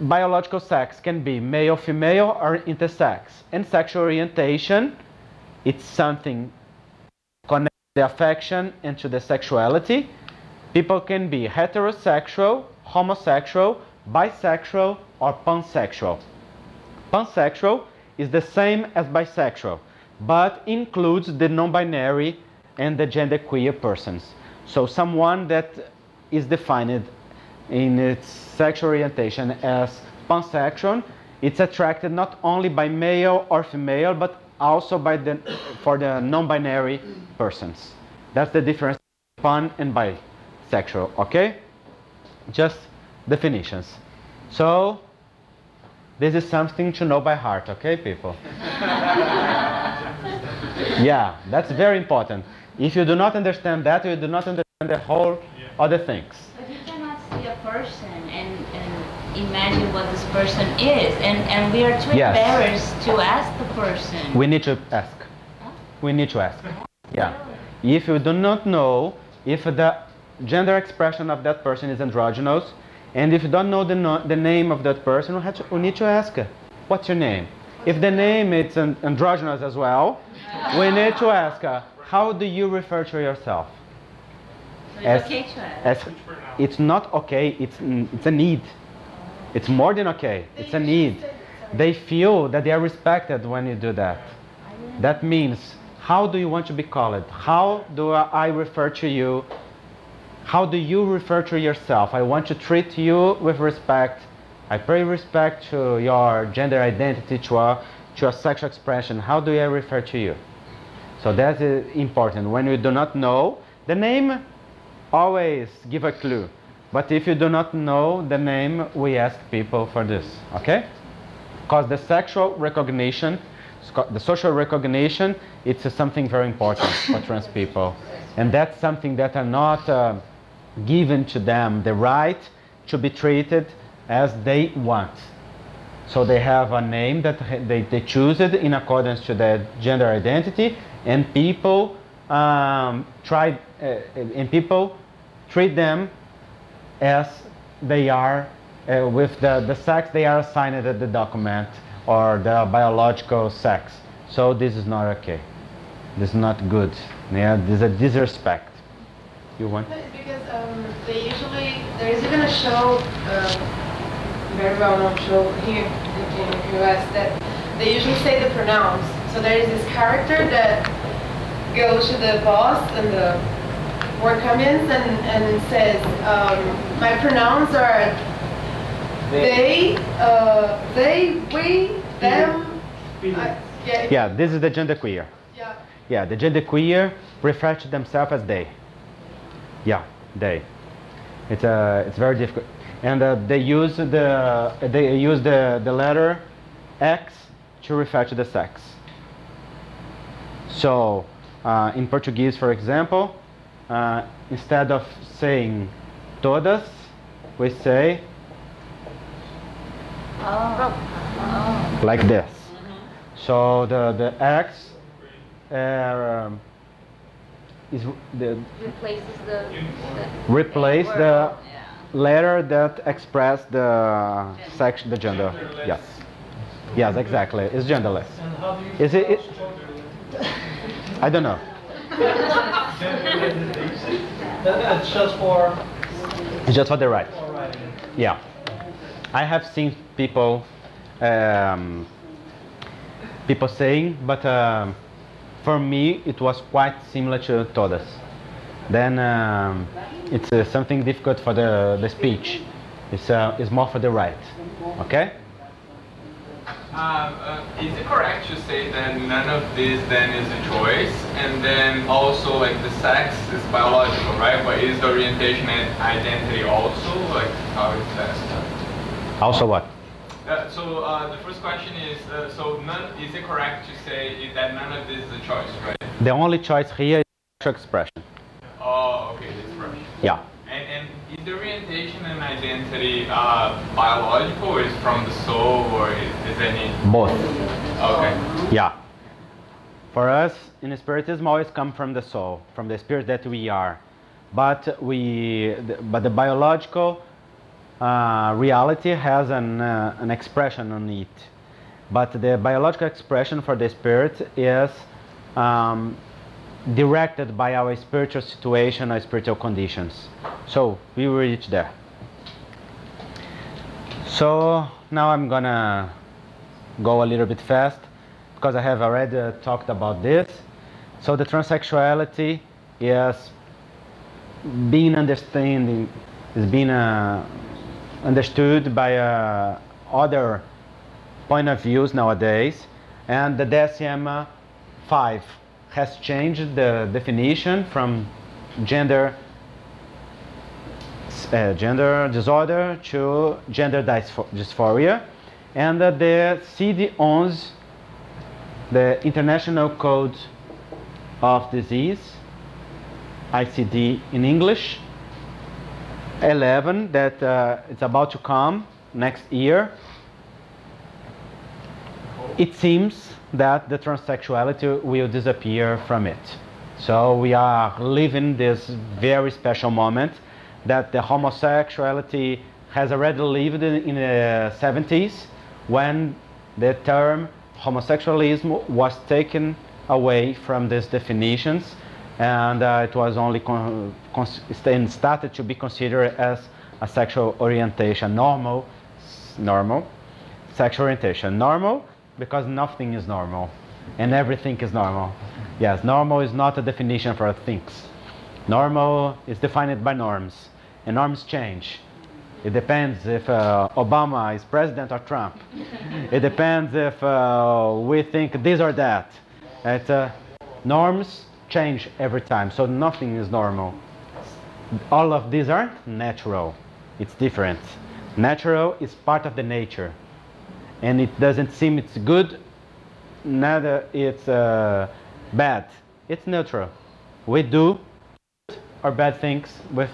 biological sex can be male, female, or intersex. And sexual orientation, it's something connected to the affection and to the sexuality. People can be heterosexual, homosexual, bisexual, or pansexual. Pansexual is the same as bisexual, but includes the non-binary and the genderqueer persons. So someone that is defined in its sexual orientation as pansexual, it's attracted not only by male or female, but also by the non-binary persons. That's the difference between pan and bisexual, okay? Just definitions. So this is something to know by heart, okay, people? Yeah, that's very important. If you do not understand that, you do not understand the whole other things. But you cannot see a person and imagine what this person is, and we are too embarrassed to ask the person. We need to ask. Huh? We need to ask. Yeah. If you do not know if the gender expression of that person is androgynous, and if you don't know the name of that person, we need to ask, what's your name? If the name is androgynous as well, we need to ask, how do you refer to yourself? So it's okay to ask. It's not okay, it's a need. It's more than okay, it's a need. They feel that they are respected when you do that. That means, how do you want to be called? How do I refer to you? How do you refer to yourself? I want to treat you with respect. I pay respect to your gender identity, to your sexual expression. How do I refer to you? So that is important. When you do not know the name, always give a clue. But if you do not know the name, we ask people for this, okay? Because the sexual recognition, the social recognition, it's something very important for trans people. And that's something that are not given to them, the right to be treated as they want. So they have a name that they choose it in accordance to their gender identity, and people treat them as they are with the sex they are assigned at the document, or the biological sex. So this is not okay. This is not good. Yeah, this is a disrespect. You want? Because they usually, there is even a show, very well-known show here in the US, that they usually say the pronouns. So there is this character that goes to the boss and the work comes and says, my pronouns are they, we, them. Yeah, this is the genderqueer. Yeah. Yeah, the genderqueer refer to themselves as they. Yeah, they. It's very difficult, and they use the letter X to refer to the sex. So in Portuguese, for example, instead of saying todas, we say. Oh. Oh. Like this. Mm-hmm. So the X is the replaces the yeah, letter that express the gender. Sex, the gender. Genderless. Yes. Yes, exactly. It's genderless. And how do you is it? I don't know. That's just for. It's just for the right. Yeah. I have seen people saying, but for me it was quite similar to todas. Then it's something difficult for the speech. It's more for the right. Okay. Is it correct to say that none of this then is a choice, and then also like the sex is biological, right? But is the orientation and identity also, like how is that? Also what? The first question is, is it correct to say that none of this is a choice, right? The only choice here is sexual expression. Oh, okay, the expression. Yeah. And is the orientation and identity biological, or is it from the soul, or is any? Both. Okay. Yeah. For us, in Spiritism, always come from the soul, from the spirit that we are. But the biological reality has an expression on it, but the biological expression for the spirit is directed by our spiritual situation, our spiritual conditions. So we will reach there. So now I'm gonna go a little bit fast because I have already talked about this. So the transsexuality is being understood by other point of views nowadays, and the DSM 5 has changed the definition from gender disorder to gender dysphoria, and the CD11, the International Code of Disease, ICD in English, 11 that it's about to come next year. It seems that the transsexuality will disappear from it. So we are living this very special moment that the homosexuality has already lived in the 70s, when the term homosexualism was taken away from these definitions, and it was only started to be considered as a sexual orientation, normal sexual orientation. Normal because nothing is normal and everything is normal. Yes, normal is not a definition for things. Normal is defined by norms, and norms change. It depends if Obama is president or Trump. It depends if we think this or that. Norms change every time, so nothing is normal. All of these aren't natural. It's different. Natural is part of the nature, and it doesn't seem it's good, neither it's bad. It's neutral. We do good or bad things with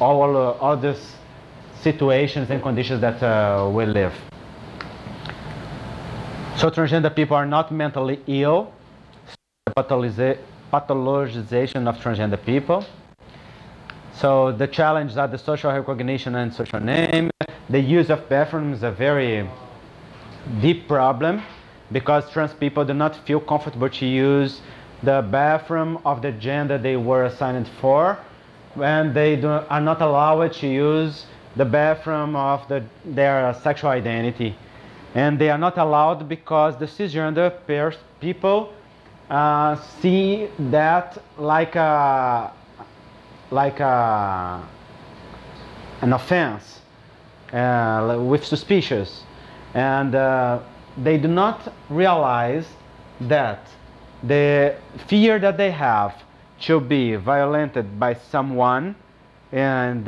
all these situations and conditions that we live. So transgender people are not mentally ill. So the pathologization of transgender people. So the challenges are the social recognition and social name. The use of bathrooms is a very deep problem because trans people do not feel comfortable to use the bathroom of the gender they were assigned for, and they are not allowed to use the bathroom of their sexual identity. And they are not allowed because the cisgender people see that like an offense, with suspicious, and they do not realize that the fear that they have to be violated by someone and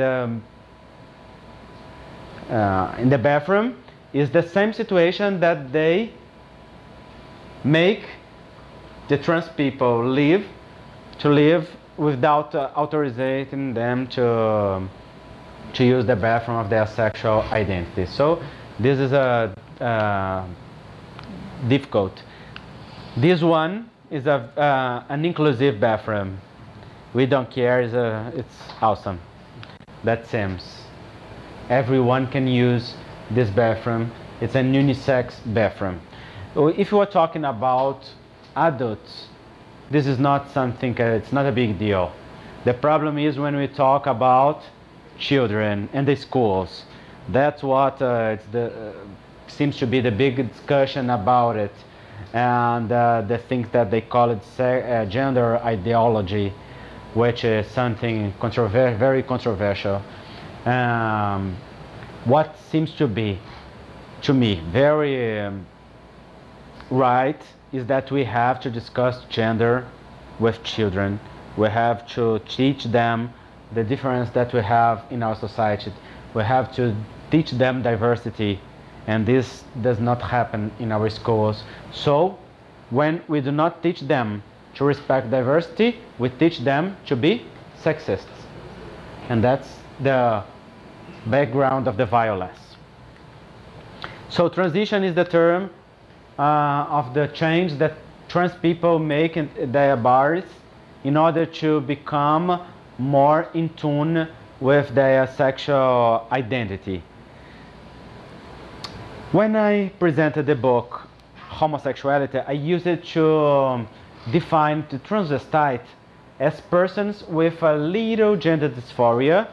in the bathroom is the same situation that they make the trans people live without authorizing them to use the bathroom of their sexual identity. So this is a difficult. This one is an inclusive bathroom. We don't care. It's awesome. That seems everyone can use this bathroom. It's a unisex bathroom. If you are talking about adults, this is not something. It's not a big deal. The problem is when we talk about children and the schools. That's what seems to be the big discussion about it. And the things that they call it gender ideology, which is something very controversial. What seems to be, to me, very right is that we have to discuss gender with children. We have to teach them the difference that we have in our society. We have to teach them diversity. And this does not happen in our schools. So when we do not teach them to respect diversity, we teach them to be sexist. And that's the background of the violence. So transition is the term of the change that trans people make in their bodies in order to become more in tune with their sexual identity. When I presented the book Homosexuality, I used it to define the transvestite as persons with a little gender dysphoria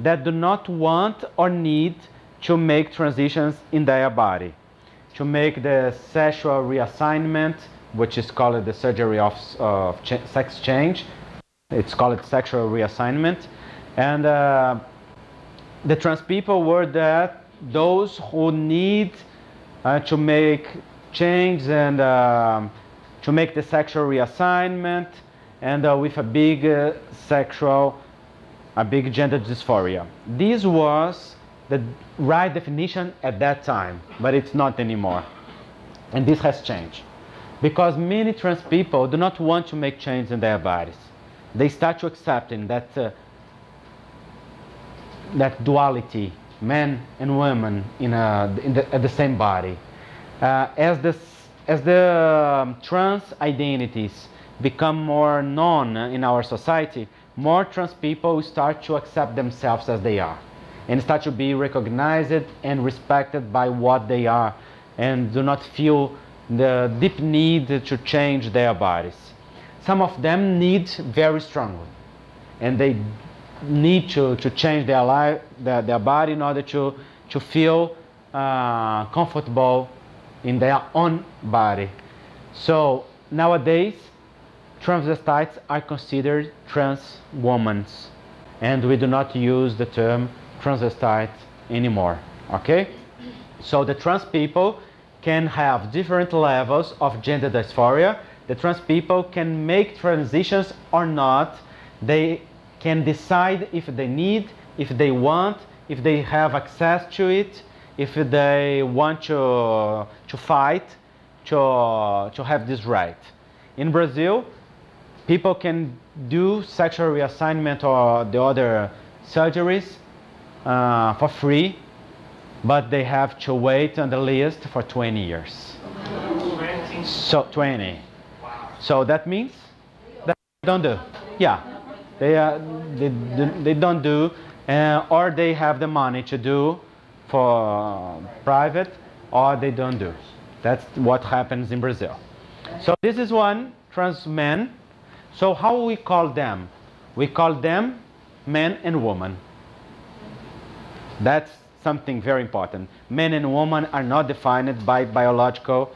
that do not want or need to make transitions in their body, to make the sexual reassignment, which is called the surgery of sex change. It's called sexual reassignment. And the trans people were that those who need to make change and to make the sexual reassignment, and with a big gender dysphoria. This was the right definition at that time, but it's not anymore. And this has changed because many trans people do not want to make change in their bodies. They start to accepting that that duality, men and women at the same body. As the trans identities become more known in our society, more trans people start to accept themselves as they are and start to be recognized and respected by what they are and do not feel the deep need to change their bodies. Some of them need very strongly, and they need to change their life, their body, in order to feel comfortable in their own body. So nowadays transvestites are considered trans women, and we do not use the term transvestite anymore. Okay, so the trans people can have different levels of gender dysphoria. The trans people can make transitions or not. They can decide if they need, if they want, if they have access to it, if they want to fight, to have this right. In Brazil, people can do sexual reassignment or the other surgeries for free, but they have to wait on the list for 20 years. 19. So 20. Wow. So that means that they don't do. Yeah, they don't do, or they have the money to do for private, or they don't do. That's what happens in Brazil. So this is one trans man. So how we call them? We call them man and woman. That's something very important. Men and women are not defined by biological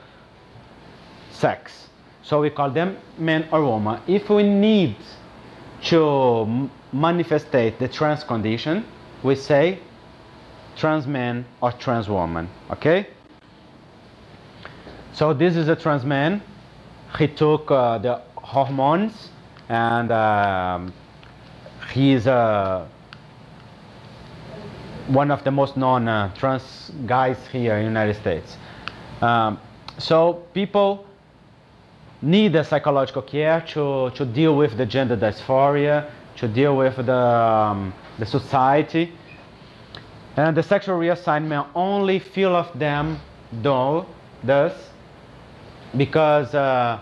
sex. So we call them men or woman. If we need to manifestate the trans condition, we say trans man or trans woman. Okay? So this is a trans man. He took the hormones, and he is one of the most known trans guys here in the United States. So people need a psychological care to deal with the gender dysphoria, to deal with the society. And the sexual reassignment, only few of them do this, because I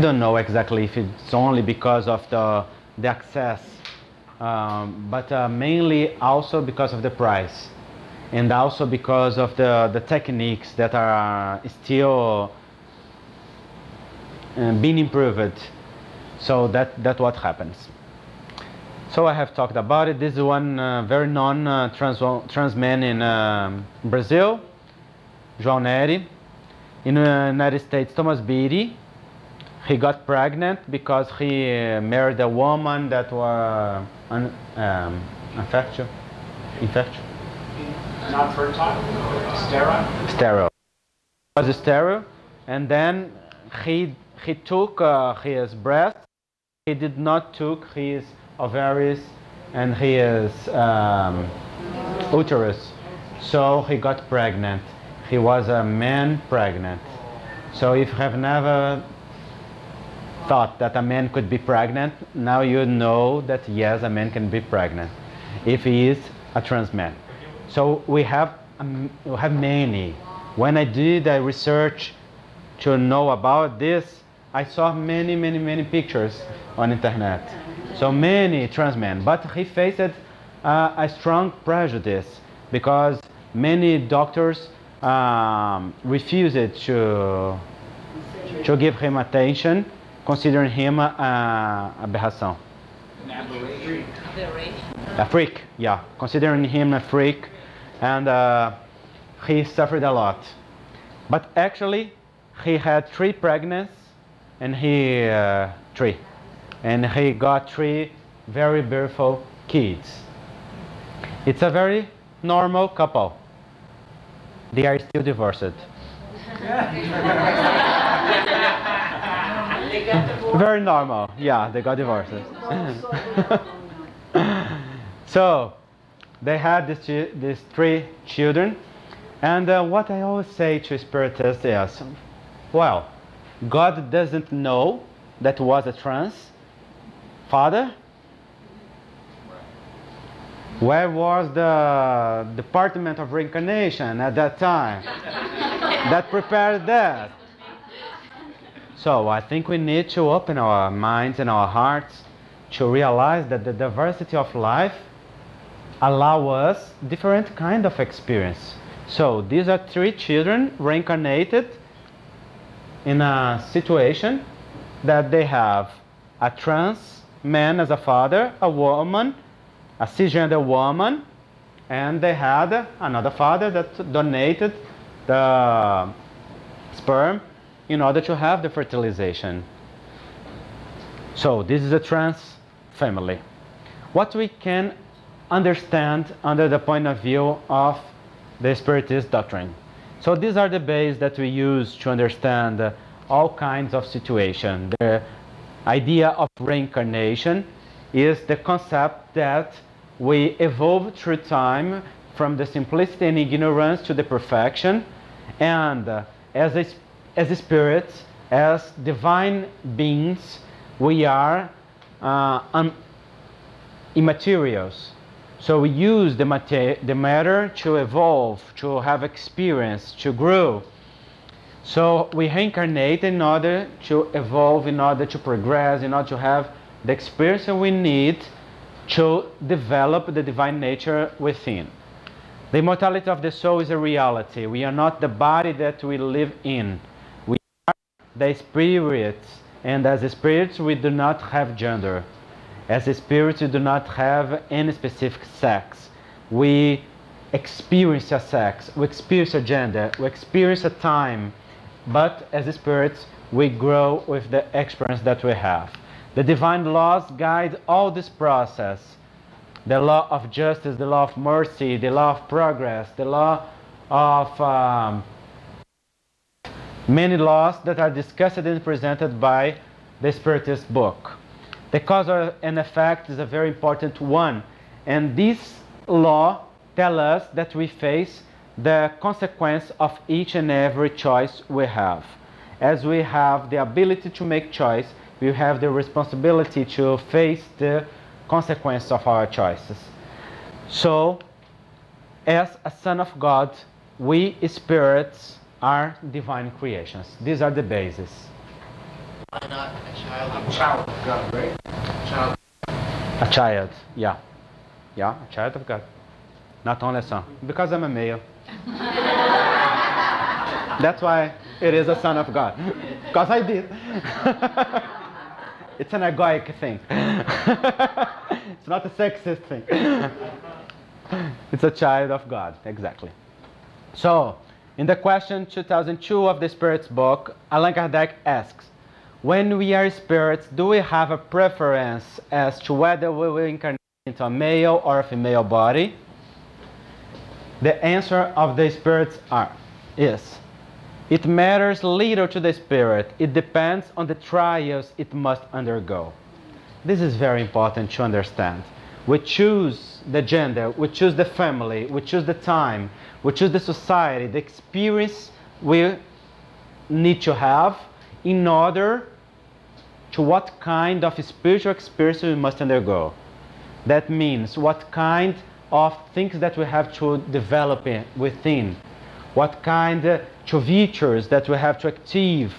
don't know exactly if it's only because of the access, but mainly also because of the price, and also because of the techniques that are still being improved. So that's what happens. So I have talked about it. This is one very known trans man in Brazil, João Neri. In the United States, Thomas Beattie. He got pregnant because he married a woman that was infertile. Not fertile, sterile. Sterile. He was sterile, and then he took his breast. He did not took his ovaries and his uterus, so he got pregnant. He was a man pregnant. So if you have never thought that a man could be pregnant, now you know that yes, a man can be pregnant if he is a trans man. So we have many. When I did a research to know about this, I saw many pictures on internet. So many trans men, but he faced a strong prejudice because many doctors refused to give him attention, considering him aberração. A freak, yeah, considering him a freak, and he suffered a lot. But actually, he had 3 pregnancies, and he got 3 very beautiful kids. It's a very normal couple. They are still divorced. Very normal, yeah, they got divorced. So they had these 3 children, and what I always say to Spiritists is, well, God doesn't know that was a trans father. Where was the Department of Reincarnation at that time that prepared that? So I think we need to open our minds and our hearts to realize that the diversity of life allows us different kind of experience. So these are 3 children reincarnated in a situation that they have a trans man as a father, a woman, a cisgender woman, and they had another father that donated the sperm in order to have the fertilization. So this is a trans family. What we can understand under the point of view of the Spiritist doctrine. So these are the bases that we use to understand all kinds of situations. The idea of reincarnation is the concept that we evolve through time from the simplicity and ignorance to the perfection, and as a spirit, as divine beings, we are immaterials. So we use the matter to evolve, to have experience, to grow. So we reincarnate in order to evolve, in order to progress, in order to have the experience we need to develop the divine nature within. The immortality of the soul is a reality. We are not the body that we live in. We are the spirits, and as spirits we do not have gender. As spirits we do not have any specific sex. We experience a sex, we experience a gender, we experience a time, but as spirits we grow with the experience that we have. The divine laws guide all this process. The law of justice, the law of mercy, the law of progress, the law of many laws that are discussed and presented by the Spiritist book. The cause and effect is a very important one, and this law tells us that we face the consequence of each and every choice we have. As we have the ability to make choice, we have the responsibility to face the consequence of our choices. So, as a son of God, we spirits are divine creations. These are the basis. Why not a child? A child of God, right? A child. A child, yeah. Yeah, a child of God. Not only a son. Because I'm a male. That's why it is a son of God. Because I did. It's an egoic thing. It's not a sexist thing. It's a child of God, exactly. So, in the question 2002 of the Spirits book, Allan Kardec asks, when we are spirits, do we have a preference as to whether we will incarnate into a male or a female body? The answer of the spirits is, it matters little to the spirit. It depends on the trials it must undergo. This is very important to understand. We choose the gender, we choose the family, we choose the time, we choose the society, the experience we need to have in order to what kind of spiritual experience we must undergo. That means what kind of things that we have to develop within, what kind of virtues that we have to achieve,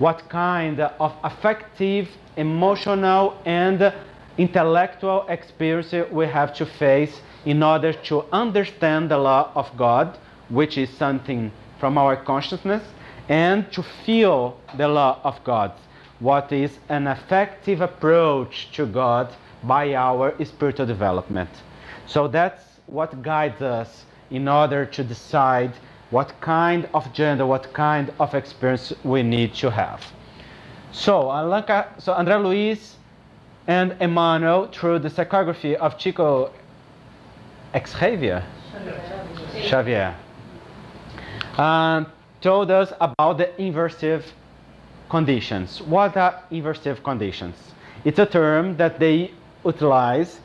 what kind of affective, emotional and intellectual experience we have to face in order to understand the law of God, which is something from our consciousness, and to feel the law of God, what is an effective approach to God by our spiritual development. So that's what guides us in order to decide what kind of gender, what kind of experience we need to have. So, André Luiz and Emmanuel, through the psychography of Chico Xavier, told us about the inversive conditions. What are inversive conditions? It's a term that they utilize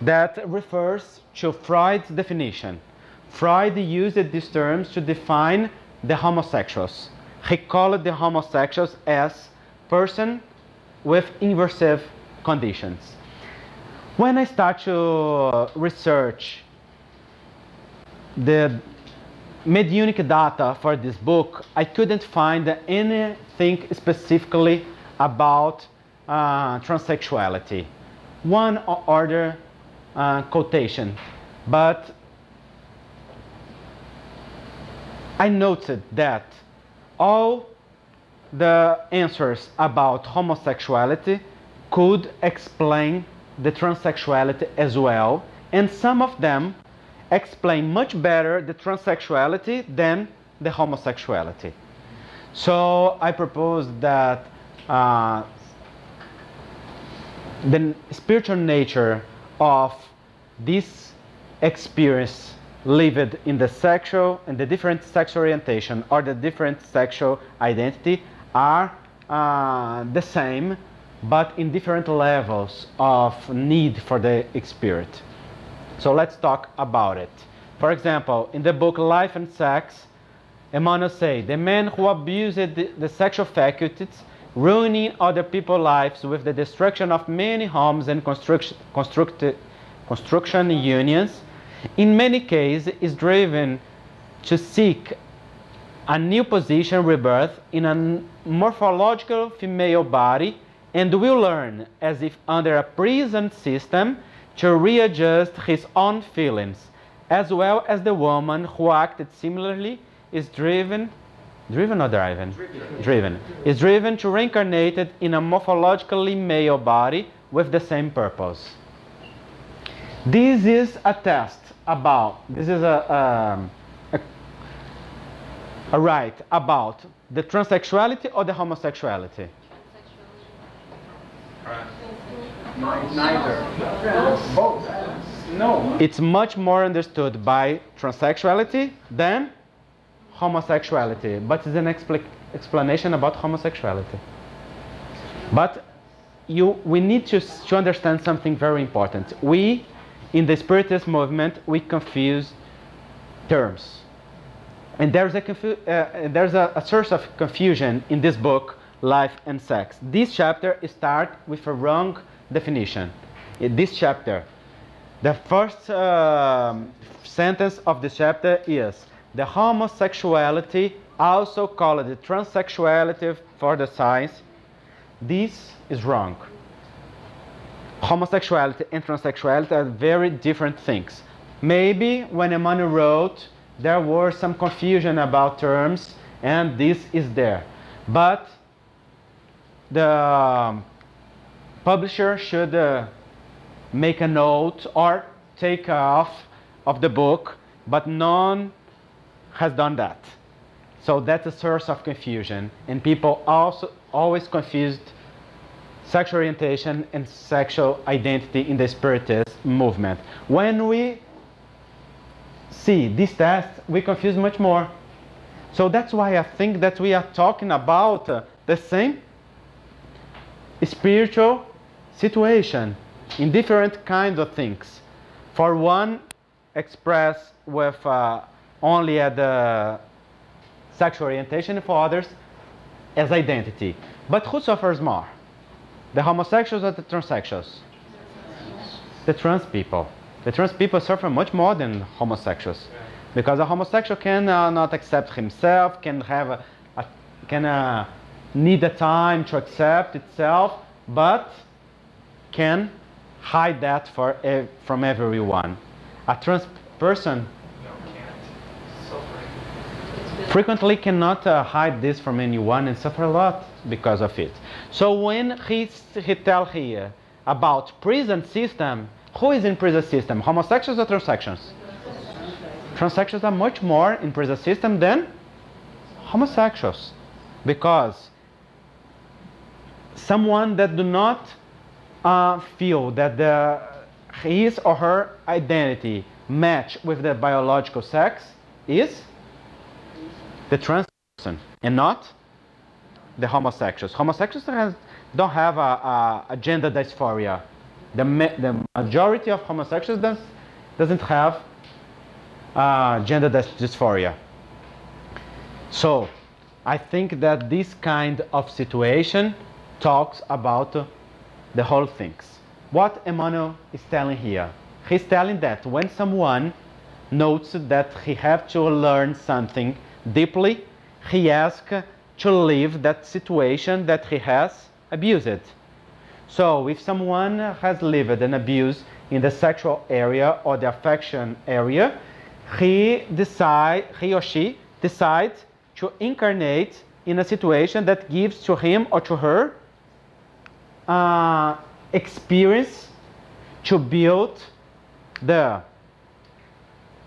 that refers to Freud's definition. Freud used these terms to define the homosexuals. He called the homosexuals as person with inversive conditions. When I start to research the mediunic data for this book, I couldn't find anything specifically about transsexuality. One other quotation, but I noted that all the answers about homosexuality could explain the transsexuality as well, and some of them explain much better the transsexuality than the homosexuality. So I proposed that the spiritual nature of this experience lived in the sexual and the different sexual orientation or the different sexual identity are the same, but in different levels of need for the spirit. So let's talk about it. For example, in the book Life and Sex, Emmanuel says, the man who abused the sexual faculties, ruining other people's lives with the destruction of many homes and construct construction unions, in many cases is driven to seek a new position, rebirth, in a morphological female body, and will learn, as if under a prison system, to readjust his own feelings, as well as the woman who acted similarly is driven to reincarnate in a morphologically male body with the same purpose. This is a test about, this is a right about the transsexuality or the homosexuality? Neither. Both. No. It's much more understood by transsexuality than homosexuality, but it's an explanation about homosexuality. But we need to understand something very important. We, in the Spiritist movement, we confuse terms. And there's a source of confusion in this book, Life and Sex. This chapter starts with a wrong definition. In this chapter, the first sentence of this chapter is, the homosexuality, also called the transsexuality for the science, this is wrong. Homosexuality and transsexuality are very different things. Maybe when Emmanuel wrote, there was some confusion about terms, and this is there. But the publisher should make a note or take off of the book, but none has done that. So that's a source of confusion, and people also always confused sexual orientation and sexual identity in the Spiritist movement. When we see this test, we confuse much more. So that's why I think that we are talking about the same spiritual situation in different kinds of things. For one, expressed with only at the sexual orientation, for others as identity. But who suffers more? The homosexuals or the transsexuals? The trans people. The trans people suffer much more than homosexuals, because a homosexual can not accept himself, can have need a time to accept itself, but can hide that from everyone. A trans person frequently cannot hide this from anyone and suffer a lot because of it. So when he tells here about prison system, who is in prison system? Homosexuals or transsexuals? Transsexuals are much more in prison system than homosexuals, because someone that do not feel that his or her identity match with the biological sex is the trans person, and not the homosexuals. Homosexuals don't have a gender dysphoria. The majority of homosexuals doesn't have gender dysphoria. So I think that this kind of situation talks about the whole things. What Emmanuel is telling here? He's telling that when someone notes that he have to learn something deeply, he asks to leave that situation that he has abused. So if someone has lived an abuse in the sexual area or the affection area, he or she decides to incarnate in a situation that gives to him or to her experience to build the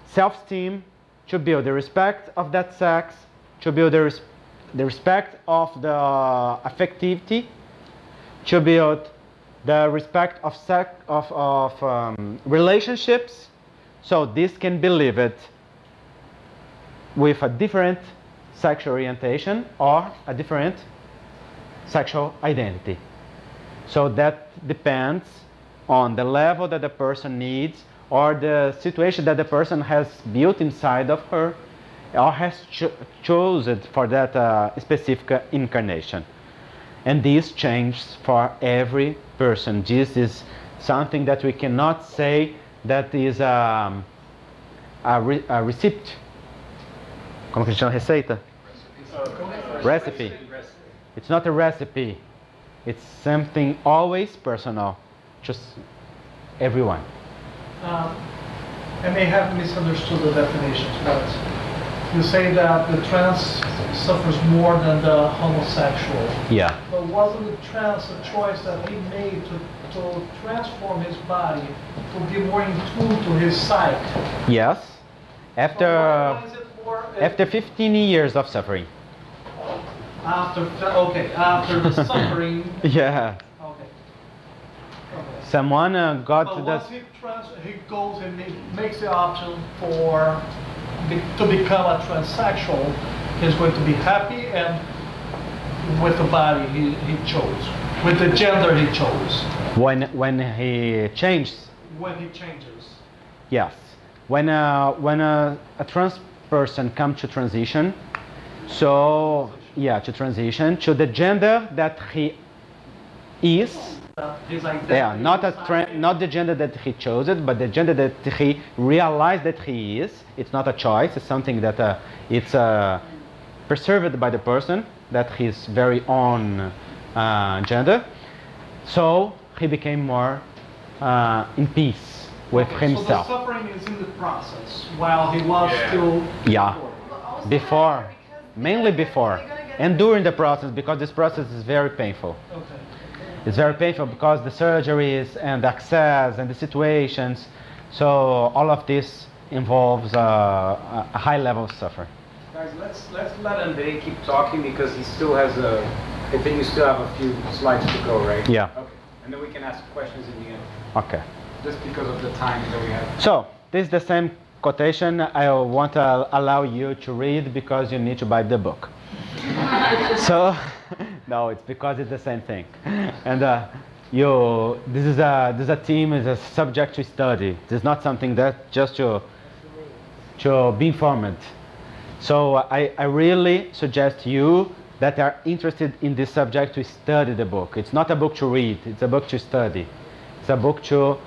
self-esteem, to build the respect of that sex, to build the respect of the affectivity, to build the respect of relationships. So this can be lived with a different sexual orientation or a different sexual identity. So that depends on the level that the person needs, or the situation that the person has built inside of her, or has chosen for that specific incarnation. And this changes for every person. This is something that we cannot say that is a receipt. Como que se chama receita? Recipe. It's not a recipe. It's something always personal. Just everyone. I may have misunderstood the definitions, but you say that the trans suffers more than the homosexual. Yeah. But wasn't the trans a choice that he made to transform his body, to be more in tune to his psyche? Yes. After 15 years of suffering. After the suffering. Yeah. Okay. Someone got but to that. He goes and makes the option for to become a transsexual. He's going to be happy and with the body he chose, with the gender he chose. When he changes. When he changes. Yes. When a trans person comes to transition, so. Yeah, to transition to the gender that he is. Yeah, not the gender that he chose it, but the gender that he realized that he is. It's not a choice. It's something that it's preserved by the person, that his very own gender. So he became more in peace with himself. So the suffering is in the process while he was still. Yeah, before. Mainly before and during the process, because this process is very painful. Okay. It's very painful because the surgeries and access and the situations, so all of this involves a high level of suffering. Guys, let's let André keep talking because he still has I think you still have a few slides to go, right? Yeah. Okay. And then we can ask questions in the end. Okay. Just because of the time that we have. So this is the same quotation I want to allow you to read because you need to buy the book. So, no, it's because it's the same thing. And this is a theme, is a subject to study. It's not something that just to be informed. So I really suggest you that are interested in this subject to study the book. It's not a book to read. It's a book to study. It's a book to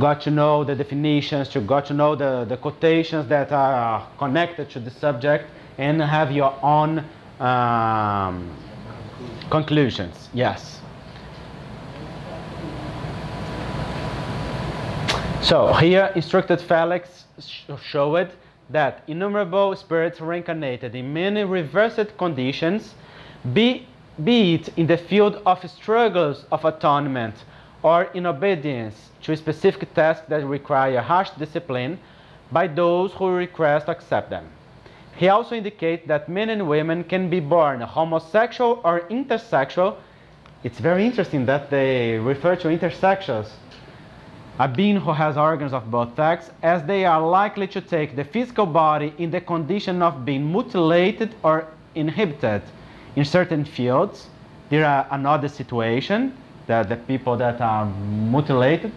got to know the definitions, you got to know the quotations that are connected to the subject and have your own conclusions. Yes. So here instructed Felix showed that innumerable spirits reincarnated in many reversed conditions, be it in the field of struggles of atonement or in obedience to a specific tasks that require harsh discipline by those who request accept them. He also indicates that men and women can be born homosexual or intersexual. It's very interesting that they refer to intersexuals, a being who has organs of both sex, as they are likely to take the physical body in the condition of being mutilated or inhibited. In certain fields, there are another situation, that the people that are mutilated,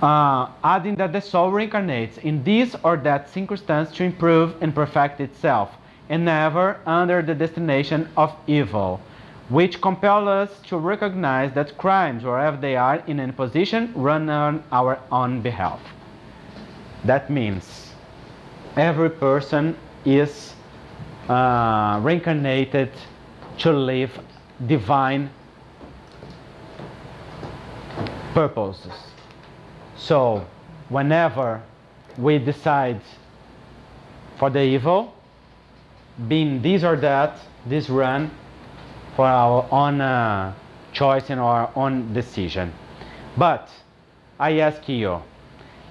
adding that the soul reincarnates in this or that circumstance to improve and perfect itself, and never under the destination of evil, which compels us to recognize that crimes, wherever they are in any position, run on our own behalf. That means every person is reincarnated to live divine purposes. So whenever we decide for the evil, being this or that, this run for our own choice and our own decision. But I ask you,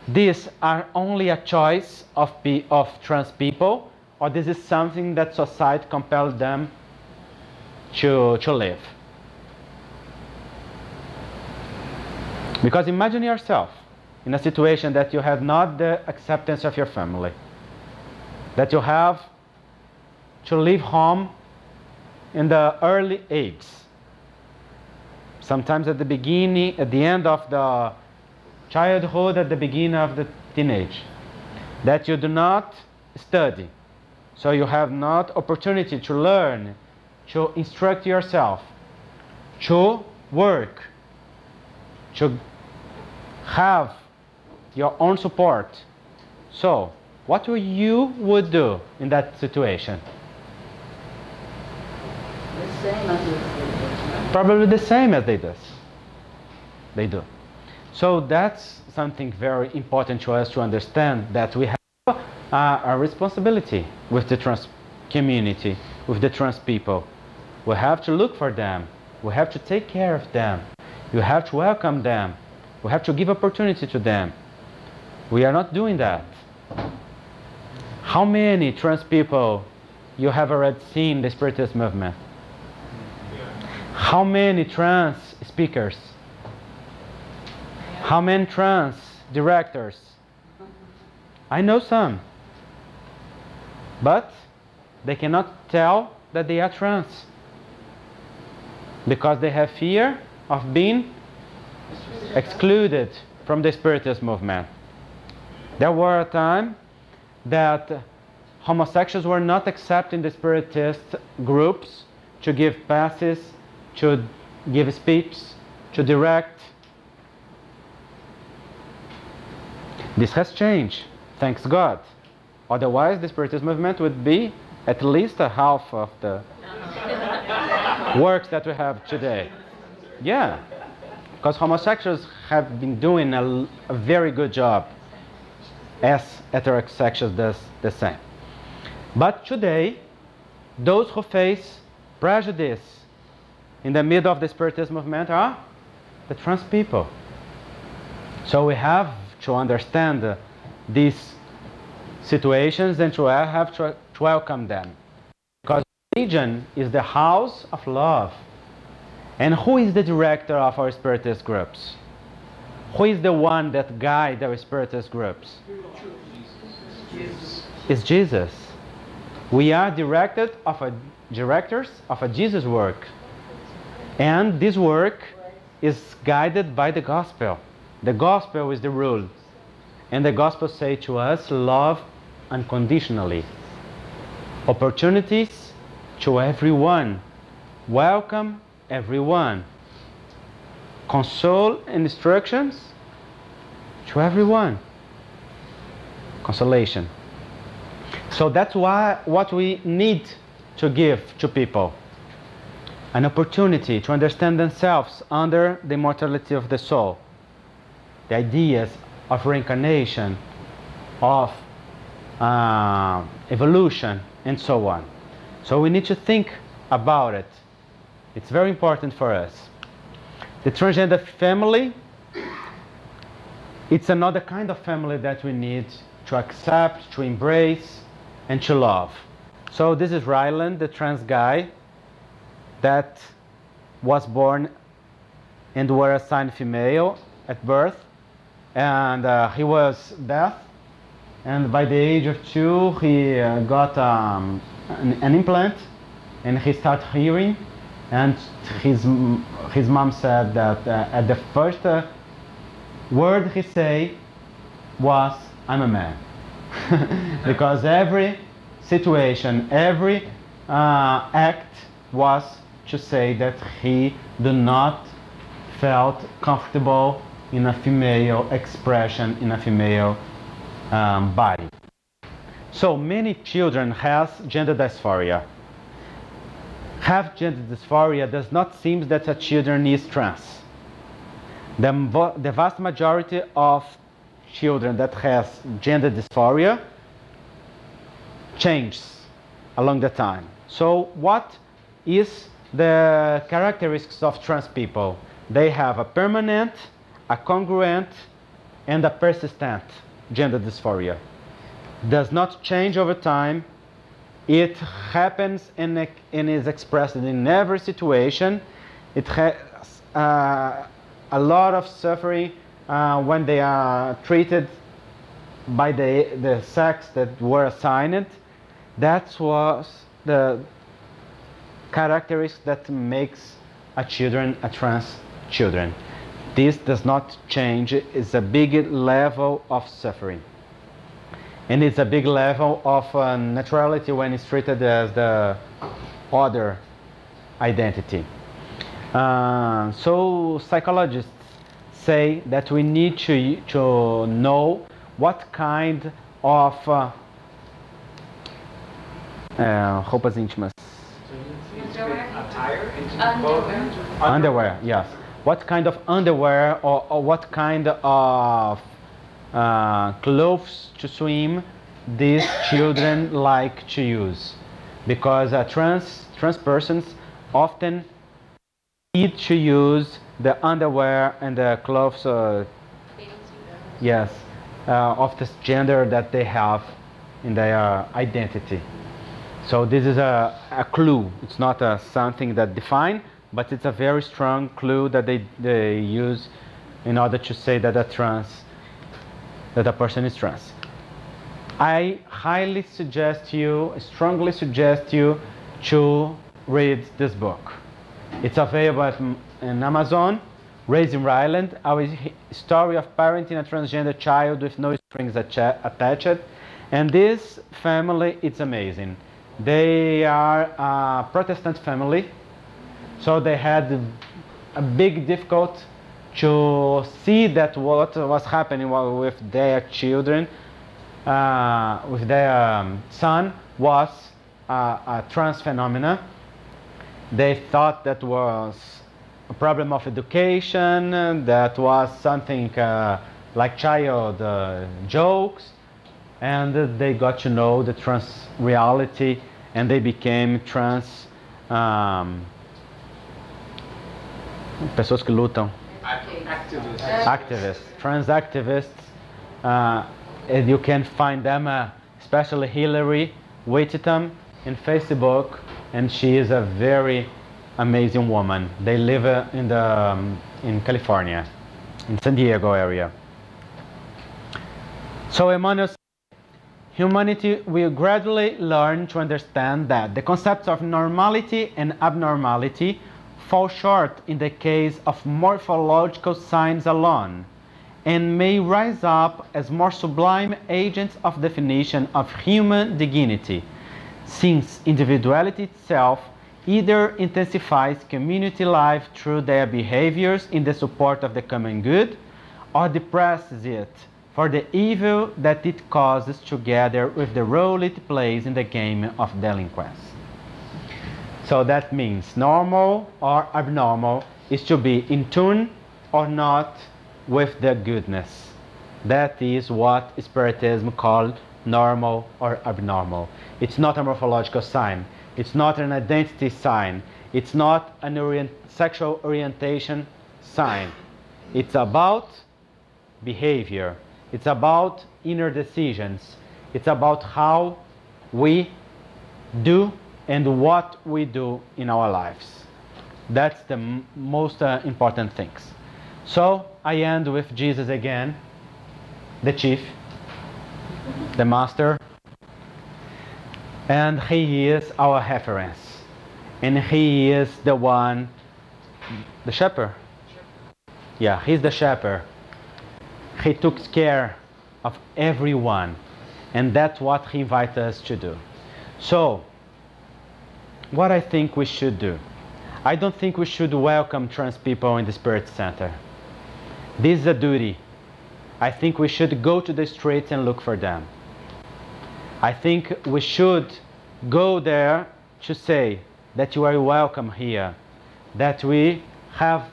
these are only a choice of trans people, or this is something that society compels them to live? Because imagine yourself in a situation that you have not the acceptance of your family, that you have to leave home in the early age. Sometimes at the beginning, at the end of the childhood, at the beginning of the teenage, that you do not study. So you have not opportunity to learn, to instruct yourself, to work, to have your own support. So, what would you do in that situation? The same as they do. Probably the same as they do. They do. So that's something very important to us to understand, that we have a responsibility with the trans community, with the trans people. We have to look for them. We have to take care of them. You have to welcome them. We have to give opportunity to them. We are not doing that. How many trans people you have already seen in the Spiritist movement? How many trans speakers? How many trans directors? I know some, but they cannot tell that they are trans because they have fear of being excluded from the Spiritist movement. There were a time that homosexuals were not accepting the Spiritist groups to give passes, to give speeches, to direct. This has changed, thanks God. Otherwise, the Spiritist movement would be at least a half of the works that we have today. Yeah, because homosexuals have been doing a very good job, as heterosexuals does the same. But today, those who face prejudice in the middle of the Spiritist movement are the trans people. So we have to understand these situations and to have to welcome them. Because religion is the house of love. And who is the director of our Spiritist groups? Who is the one that guides our Spiritist groups? Jesus. It's Jesus. We are directors of a Jesus work. And this work is guided by the Gospel. The Gospel is the rule, and the Gospel says to us, love unconditionally. Opportunities to everyone. Welcome everyone. Console and instructions to everyone. Consolation. So that's why what we need to give to people. An opportunity to understand themselves under the immortality of the soul. The ideas of reincarnation, of evolution, and so on. So we need to think about it. It's very important for us. The transgender family, it's another kind of family that we need to accept, to embrace, and to love. So this is Ryland, the trans guy that was born and were assigned female at birth. And he was deaf, and by the age of 2 he got an implant, and he started hearing, and his mom said that at the first word he said was, "I'm a man." Because every situation, every act was to say that he did not felt comfortable in a female expression, in a female body. So many children have gender dysphoria. Have gender dysphoria does not seem that a children is trans. The vast majority of children that has gender dysphoria changes along the time. So what is the characteristics of trans people? They have a permanent, a congruent, and a persistent gender dysphoria. Does not change over time. It happens and is expressed in every situation. It has a lot of suffering when they are treated by the sex that were assigned. That was the characteristic that makes a trans children. This does not change. It's a big level of suffering. And it's a big level of naturality when it's treated as the other identity. So psychologists say that we need to know what kind of roupas íntimas. Underwear, yes. What kind of underwear or what kind of clothes to swim these children like to use? Because trans persons often need to use the underwear and the clothes, yes, of the gender that they have in their identity. So this is a clue. It's not something that defines, but it's a very strong clue that they use in order to say that a person is trans. I highly suggest you, strongly suggest you to read this book. It's available on Amazon, Raising Ryland, Our Story of Parenting a Transgender Child with No Strings Attached. And this family, it's amazing. They are a Protestant family, so they had a big difficulty to see that what was happening with their children, with their son, was a trans phenomena. They thought that was a problem of education, that was something like child jokes, and they got to know the trans reality, and they became trans pessoas que lutam. Activists, trans activists, and you can find them, especially Hillary Wittetum, in Facebook, and she is a very amazing woman. They live in California, in San Diego area. So Emmanuel says, humanity will gradually learn to understand that the concepts of normality and abnormality fall short in the case of morphological signs alone, and may rise up as more sublime agents of definition of human dignity, since individuality itself either intensifies community life through their behaviors in the support of the common good, or depresses it for the evil that it causes, together with the role it plays in the game of delinquence. So that means normal or abnormal is to be in tune or not with the goodness. That is what Spiritism called normal or abnormal. It's not a morphological sign, it's not an identity sign, it's not an sexual orientation sign. It's about behavior, it's about inner decisions, it's about how we do and what we do in our lives. That's the most important things. So I end with Jesus again, the chief, the master, and he is our reference, and he is the one, the shepherd. Yeah, he's the shepherd. He took care of everyone, and that's what he invites us to do. So what I think we should do, I don't think we should welcome trans people in the Spirit Center. This is a duty. I think we should go to the streets and look for them. I think we should go there to say that you are welcome here, that we have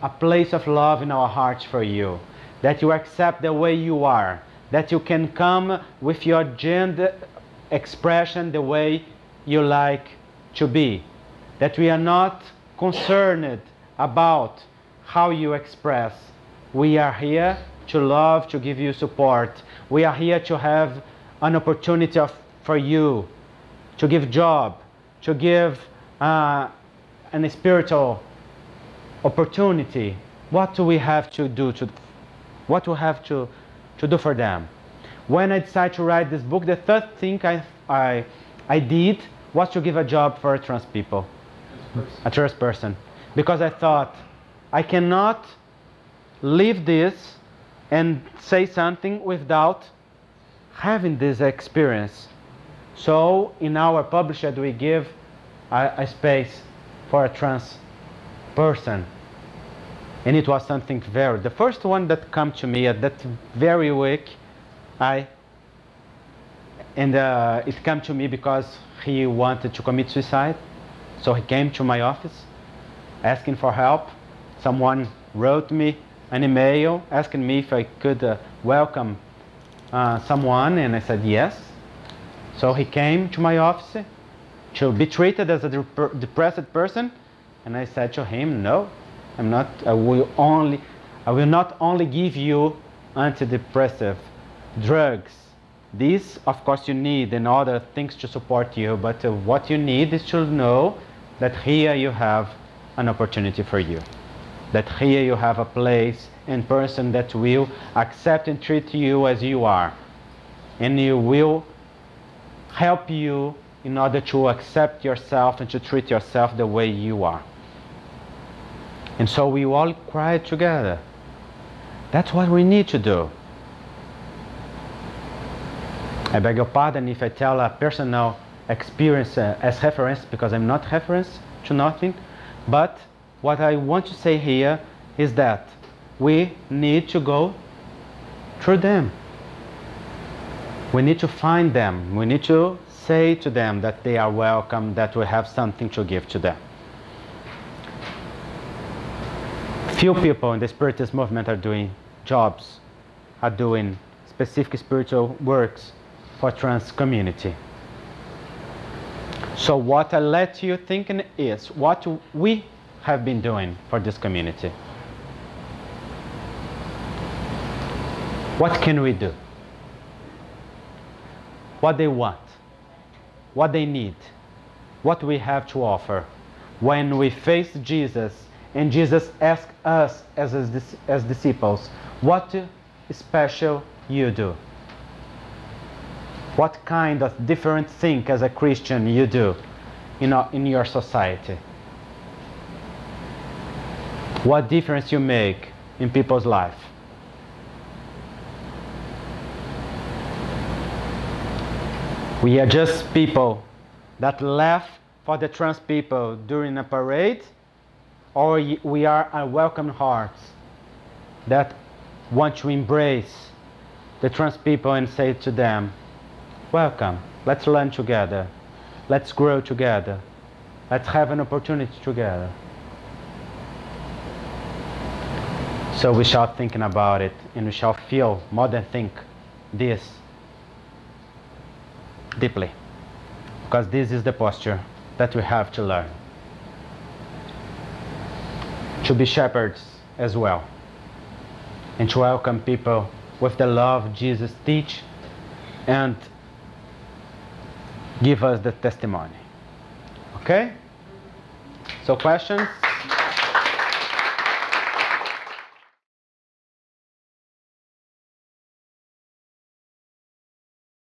a place of love in our hearts for you, that you accept the way you are, that you can come with your gender expression the way you like to be, that we are not concerned about how you express. We are here to love, to give you support. We are here to have an opportunity for you, to give job, to give an spiritual opportunity. What do we have to do? What do we have to do for them? When I decided to write this book, the third thing I did was to give a job for trans people, a trans person, because I thought I cannot leave this and say something without having this experience. So in our publisher we give a space for a trans person and it was something very, the first one that came to me at that very week, it came to me because he wanted to commit suicide. So he came to my office asking for help. Someone wrote me an email asking me if I could welcome someone, and I said yes. So he came to my office to be treated as a depressed person, and I said to him, no, I'm not, I will not only give you antidepressive drugs. These, of course, you need and other things to support you, but what you need is to know that here you have an opportunity for you, that here you have a place and person that will accept and treat you as you are, and you will help you in order to accept yourself and to treat yourself the way you are. And so we all cried together. That's what we need to do. I beg your pardon if I tell a personal experience as reference, because I'm not reference to nothing, but what I want to say here is that we need to go through them. We need to find them. We need to say to them that they are welcome, that we have something to give to them. Few people in the Spiritist movement are doing jobs, are doing specific spiritual works for trans community. So what I let you thinking is what we have been doing for this community. What can we do? What they want, what they need, what we have to offer. When we face Jesus and Jesus asks us as disciples, what special you do? What kind of different thing as a Christian you do in your society? What difference you make in people's life? We are just people that laugh for the trans people during a parade, or we are a welcome hearts that want to embrace the trans people and say to them, welcome, let's learn together, let's grow together, let's have an opportunity together. So we shall thinking about it, and we shall feel more than think this deeply, because this is the posture that we have to learn, to be shepherds as well, and to welcome people with the love Jesus teach and give us the testimony. Okay? So questions?